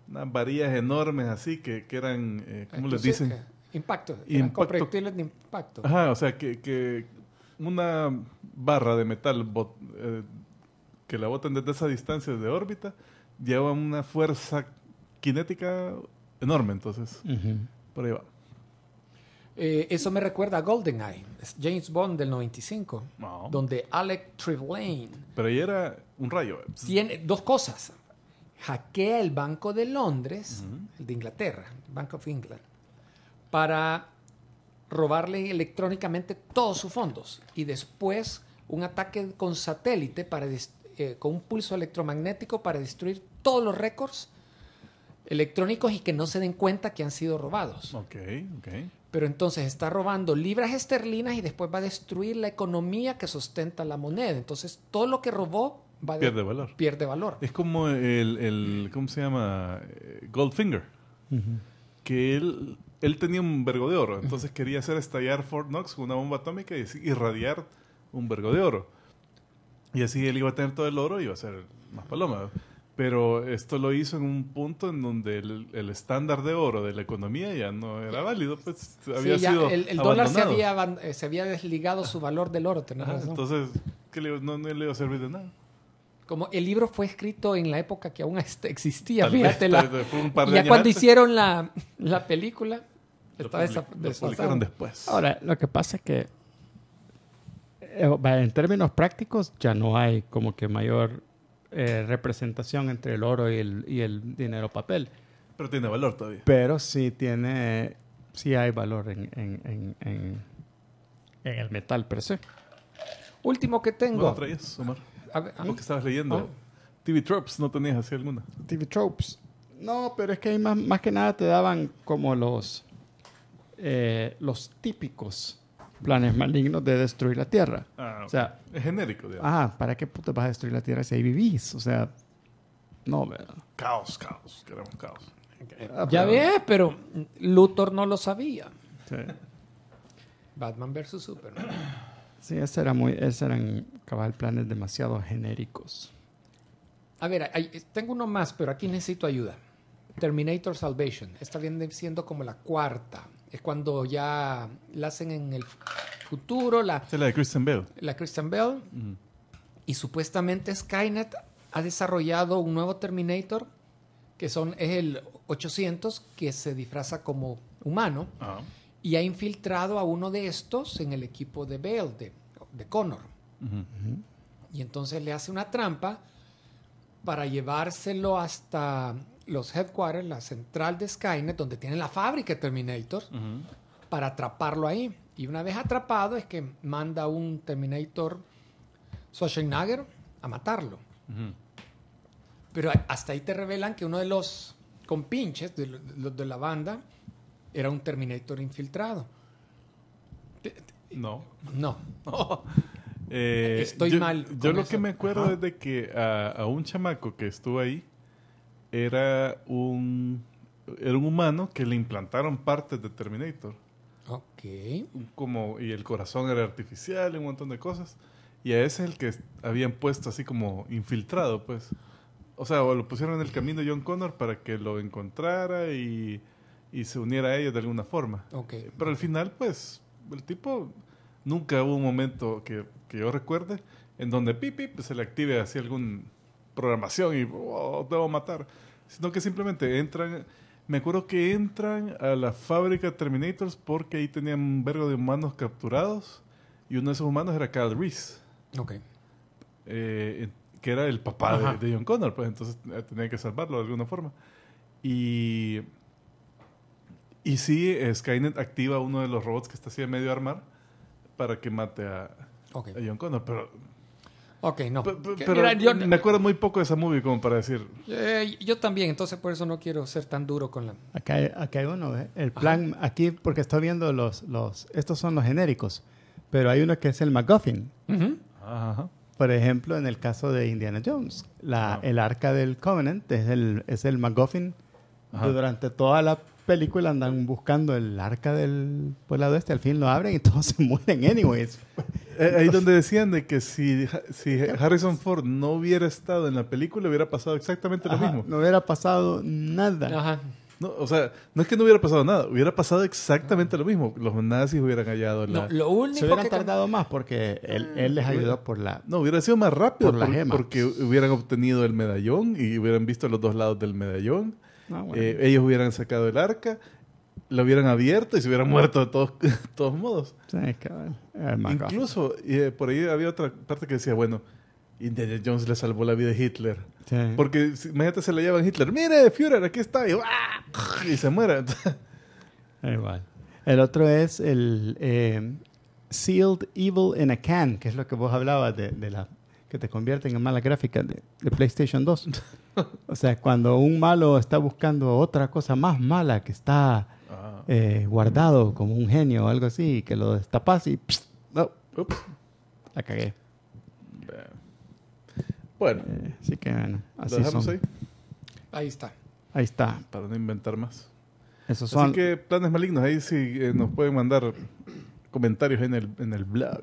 unas varillas enormes así que, que eran, eh, ¿cómo les dicen? Impacto. Impacto. Proyectiles de impacto. Ajá, o sea, que, que una barra de metal bot, eh, que la botan desde esa distancia de órbita lleva una fuerza cinética enorme, entonces. Uh-huh. Por ahí va. Eh, eso me recuerda a GoldenEye, James Bond del noventa y cinco, no. donde Alec Trevelyan... Pero ahí era un rayo. Tiene dos cosas. Hackea el Banco de Londres, uh-huh. el de Inglaterra, el Bank of England, para robarle electrónicamente todos sus fondos y después un ataque con satélite para eh, con un pulso electromagnético para destruir todos los récords electrónicos y que no se den cuenta que han sido robados. Ok, ok. Pero entonces está robando libras esterlinas y después va a destruir la economía que sustenta la moneda. Entonces todo lo que robó va de, pierde valor. Pierde valor. Es como el, el ¿cómo se llama? Goldfinger. Uh-huh. Que él, él tenía un vergo de oro. Entonces quería hacer estallar Fort Knox con una bomba atómica y irradiar un vergo de oro. Y así él iba a tener todo el oro y iba a ser más paloma. Pero esto lo hizo en un punto en donde el, el estándar de oro de la economía ya no era válido. Pues había sí, ya, sido el, el dólar se había, se había desligado su valor del oro. Tenés razón. Entonces, ¿qué le, no, no le iba a servir de nada? Como el libro fue escrito en la época que aún existía, tal fíjate. Vez, la, vez, un par de ya cuando antes. Hicieron la, la película, lo estaba public, esa, lo publicaron después. Ahora, lo que pasa es que en términos prácticos ya no hay como que mayor eh, representación entre el oro y el, y el dinero papel. Pero tiene valor todavía. Pero sí, tiene, sí hay valor en, en, en, en, en el metal per se. Último que tengo. ¿Cuál traías, Omar? Lo que estabas leyendo. Oh. T V Tropes, ¿no tenías así alguna? T V Tropes. No, pero es que ahí más, más que nada te daban como los, eh, los típicos planes malignos de destruir la Tierra. Ah, o sea, es genérico, digamos. Ajá, ¿para qué puta vas a destruir la Tierra si ahí vivís? O sea, no, ¿verdad? Caos, caos. Queremos caos. Okay. Ah, ya ves, pero Luthor no lo sabía. Sí. Batman versus Superman. Sí, esos era muy, eran cabal planes demasiado genéricos. A ver, hay, tengo uno más, pero aquí necesito ayuda. Terminator Salvation. Esta viene siendo como la cuarta. Es cuando ya la hacen en el futuro. La, es la de Christian Bale. La Christian Bale. Mm. Y supuestamente Skynet ha desarrollado un nuevo Terminator, que son, es el ochocientos, que se disfraza como humano. Ah. Y ha infiltrado a uno de estos en el equipo de Bale, de, de Connor. Uh-huh. Y entonces le hace una trampa para llevárselo hasta los headquarters, la central de Skynet, donde tienen la fábrica de Terminator, uh-huh, para atraparlo ahí. Y una vez atrapado es que manda un Terminator Schwarzenegger a matarlo. Uh-huh. Pero hasta ahí te revelan que uno de los compinches de, de, de la banda era un Terminator infiltrado. No. No. No. Eh, Estoy yo, mal. Yo lo eso. que me acuerdo, ajá, es de que a, a un chamaco que estuvo ahí era un, era un humano que le implantaron partes de Terminator. Ok. Como, y el corazón era artificial y un montón de cosas. Y a ese es el que habían puesto así como infiltrado, pues. O sea, o lo pusieron en el camino de John Connor para que lo encontrara y... y se uniera a ellos de alguna forma. Okay. Pero al final, pues, el tipo... Nunca hubo un momento que, que yo recuerde en donde pipi pues, se le active así alguna programación y oh, te voy a matar. Sino que simplemente entran... Me acuerdo que entran a la fábrica Terminators porque ahí tenían un vergo de humanos capturados y uno de esos humanos era Kyle Reese. Ok. Eh, que era el papá de, de John Connor. Pues entonces tenía que salvarlo de alguna forma. Y... Y sí, Skynet activa uno de los robots que está así de medio armar para que mate a, okay, a John Connor. Pero, ok, no. Pero, pero mira, yo, me acuerdo muy poco de esa movie como para decir... Eh, yo también, entonces por eso no quiero ser tan duro con la... Acá hay, acá hay uno, ¿eh? El plan, ajá, aquí, porque estoy viendo los, los... Estos son los genéricos, pero hay uno que es el MacGuffin. Uh-huh. Ajá. Por ejemplo, en el caso de Indiana Jones, la, el Arca del Covenant es el, es el MacGuffin. Ajá. Durante toda la... película andan buscando el arca del pueblo este, al fin lo abren y todos se mueren anyways. Entonces, ahí donde decían de que si, si Harrison Ford no hubiera estado en la película hubiera pasado exactamente lo, ajá, mismo. No hubiera pasado nada. Ajá. No, o sea, no es que no hubiera pasado nada, hubiera pasado exactamente, ajá, lo mismo. Los nazis hubieran hallado la... No, lo único se hubieran que tardado que... más porque él, él les ayudó por la... No, hubiera sido más rápido por la gema. Porque hubieran obtenido el medallón y hubieran visto los dos lados del medallón. Ah, bueno. eh, ellos hubieran sacado el arca, lo hubieran abierto y se hubieran muerto de todos, de todos modos. Sí, cabrón. Incluso eh, por ahí había otra parte que decía, bueno, Indiana Jones le salvó la vida a Hitler. Sí. Porque imagínate, se la llevan Hitler, mire, Führer, aquí está, y, ¡ah! Y se muere. Igual. El otro es el eh, Sealed Evil in a Can, que es lo que vos hablabas de, de la que te convierten en mala gráfica de, de PlayStation dos. O sea, cuando un malo está buscando otra cosa más mala que está ah. eh, guardado como un genio o algo así, que lo destapas y pss, no, ups, la cagué. Bueno. Eh, así que bueno, así ¿lo dejamos son. Ahí? Ahí está. Ahí está. Para no inventar más. Esos son... Así que planes malignos, ahí sí eh, nos pueden mandar comentarios en el, en el blog.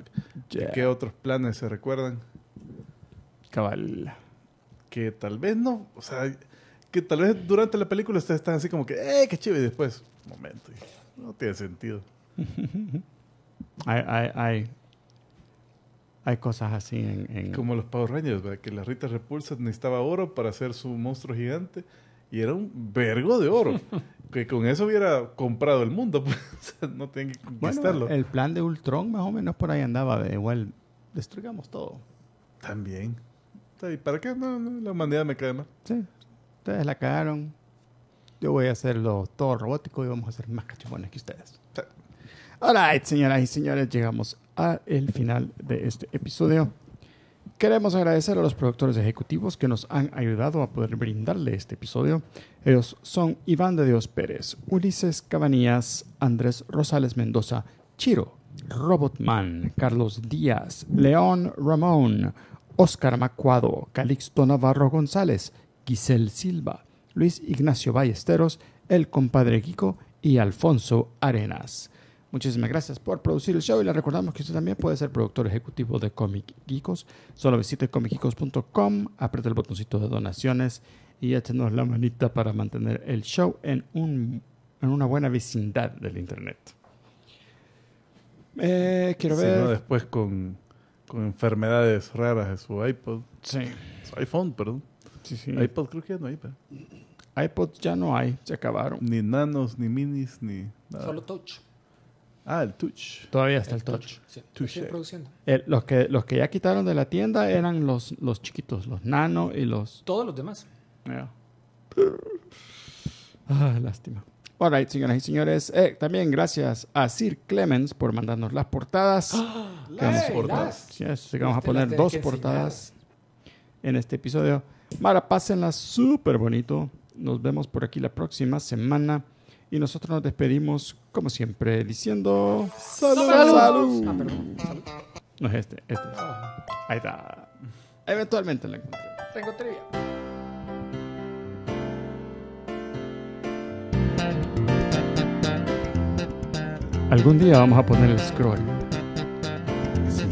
Yeah. ¿Qué otros planes se recuerdan? Cabal. Que tal vez no, o sea, que tal vez durante la película ustedes están así como que, ¡eh, qué chido! Y después, un momento, no tiene sentido. Hay, hay, hay, hay cosas así en, en... Como los Power Rangers, ¿verdad? Que la Rita Repulsa necesitaba oro para hacer su monstruo gigante y era un vergo de oro. Que con eso hubiera comprado el mundo, pues, o sea, no tienen que conquistarlo. Bueno, el plan de Ultron más o menos por ahí andaba, igual destruyamos todo. También. ¿Y para qué? No, no, la humanidad me cae mal. Sí, ustedes la cagaron. Yo voy a hacerlo todo robótico y vamos a hacer más cachupones que ustedes. Sí. Alright, señoras y señores, llegamos al final de este episodio. Queremos agradecer a los productores ejecutivos que nos han ayudado a poder brindarle este episodio. Ellos son Iván de Dios Pérez, Ulises Cabanillas, Andrés Rosales Mendoza, Chiro, Robotman, Carlos Díaz, León Ramón, Oscar Macuado, Calixto Navarro González, Giselle Silva, Luis Ignacio Ballesteros, El Compadre Kiko y Alfonso Arenas. Muchísimas gracias por producir el show y les recordamos que usted también puede ser productor ejecutivo de Comic Geekos. Solo visite comic geekos punto com, apriete el botoncito de donaciones y échenos la manita para mantener el show en, un, en una buena vecindad del internet. Eh, quiero ver... Si no, después con, con enfermedades raras de su iPod. Sí. Su iPhone, perdón. Sí, sí. iPod creo que ya no hay, pero... iPod ya no hay, se acabaron. Ni nanos, ni minis, ni nada. Solo touch. Ah, el touch. Todavía está el, el touch. touch. Sí. Produciendo. El, los, que, los que ya quitaron de la tienda eran los, los chiquitos, los nano y los... Todos los demás. Yeah. Ah, lástima. All right, señoras y señores. Eh, también gracias a Sir Clemens por mandarnos las portadas. ¡Ah! Las portadas. Sí, yes, vamos a poner dos portadas en este episodio. Mara, pásenla súper bonito. Nos vemos por aquí la próxima semana. Y nosotros nos despedimos, como siempre, diciendo... ¡Salud! ¡Salud! Ah, perdón. Salud. No es este, este. Ahí está. Eventualmente lo encontré. Tengo trivia. Algún día vamos a poner el scroll. Sí.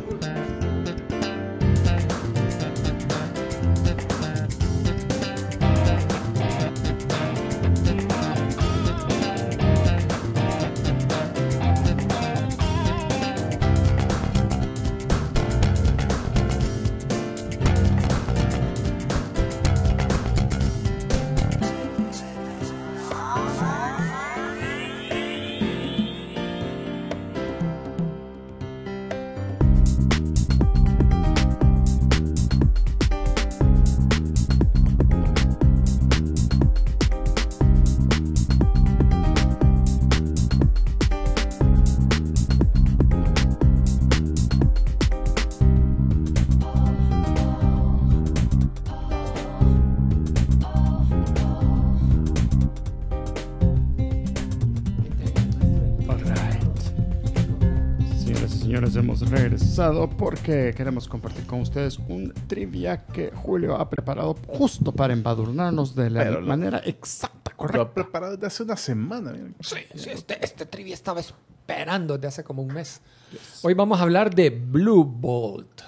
Regresado porque queremos compartir con ustedes un trivia que Julio ha preparado justo para embadurnarnos de la Pero manera lo, exacta, correcta. Lo ha preparado desde hace una semana. Miren. Sí, sí este, este trivia estaba esperando desde hace como un mes. Yes. Hoy vamos a hablar de Blue Bolt.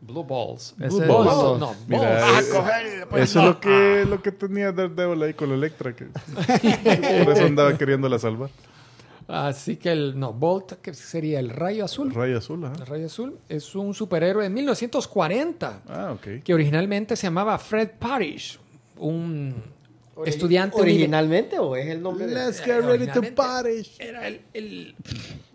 Blue Balls. Blue Balls. No, no, mira, balls. Eh, a coger, pues, eso no. es lo que, lo que tenía Daredevil ahí con la Electra. Que, por eso andaba queriéndola salvar. Así que el no, Bolt, que sería el Rayo Azul. El Rayo Azul, ajá. El Rayo Azul es un superhéroe de mil novecientos cuarenta. Ah, ok. Que originalmente se llamaba Fred Parrish, un Ori estudiante... ¿Originalmente o es el nombre? Let's get ready to Parrish. Era el, el,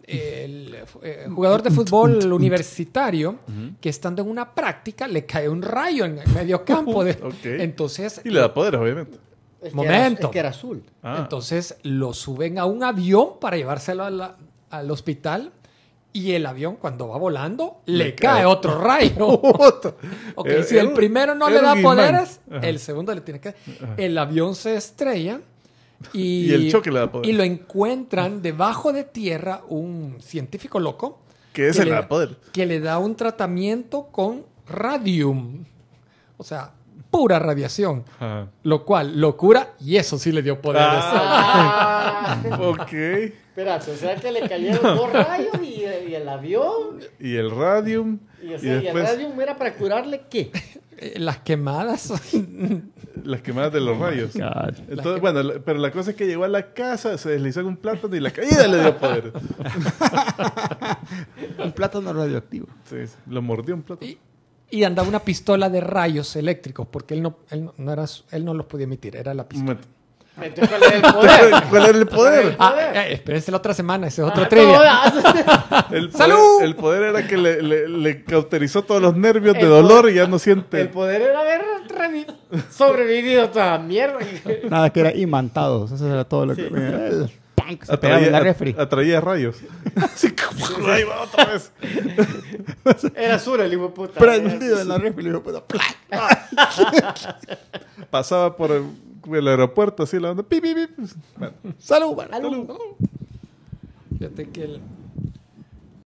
el, el jugador de fútbol universitario uh-huh. que estando en una práctica le cae un rayo en medio campo. De, okay. Entonces... Y le da poder, obviamente. Es que Momento. Era, es que era azul. Ah. Entonces lo suben a un avión para llevárselo a la, al hospital. Y el avión, cuando va volando, le, le cae, cae otro rayo. Ok, el, si el, el primero no el le da poderes, el segundo le tiene que... Ajá. El avión se estrella y, y, el choque le da poder. Y lo encuentran debajo de tierra un científico loco. ¿Qué es que el le, poder? Que le da un tratamiento con radium. O sea, pura radiación. Ajá. Lo cual lo cura y eso sí le dio poderes. Ah, ok. Espérate, o sea que le cayeron no. dos rayos y, y el avión. Y el radium. Y, o sea, y, después... y el radium era para curarle ¿qué? Las quemadas. Son... Las quemadas de los oh rayos. Entonces, que... bueno, pero la cosa es que llegó a la casa, se deslizó en un plátano y la caída le dio poder. Un plátano radioactivo. Sí, sí, lo mordió un plátano. Y, y andaba una pistola de rayos eléctricos porque él no, él no, no, era, él no los podía emitir, era la pistola. Met Entonces, ¿cuál era el poder? ¿Cuál era el poder? Ah, eh, espérense la otra semana, ese es otro ah, trivia. El poder, ¡salud! El poder era que le, le, le cauterizó todos los nervios de el dolor poder, y ya no siente. El poder era haber sobrevivido a toda mierda. Nada, que era imantados. Eso era todo lo que... Sí. El punk se atraía, la refri. Atraía rayos. Así como... Ahí va otra vez. Era azul el hijo de puta. Prendido en la refri el hijo de puta. Pasaba por el... el aeropuerto así la onda pip, pip, pip. Bueno. Salud, bueno, salud. Fíjate que el,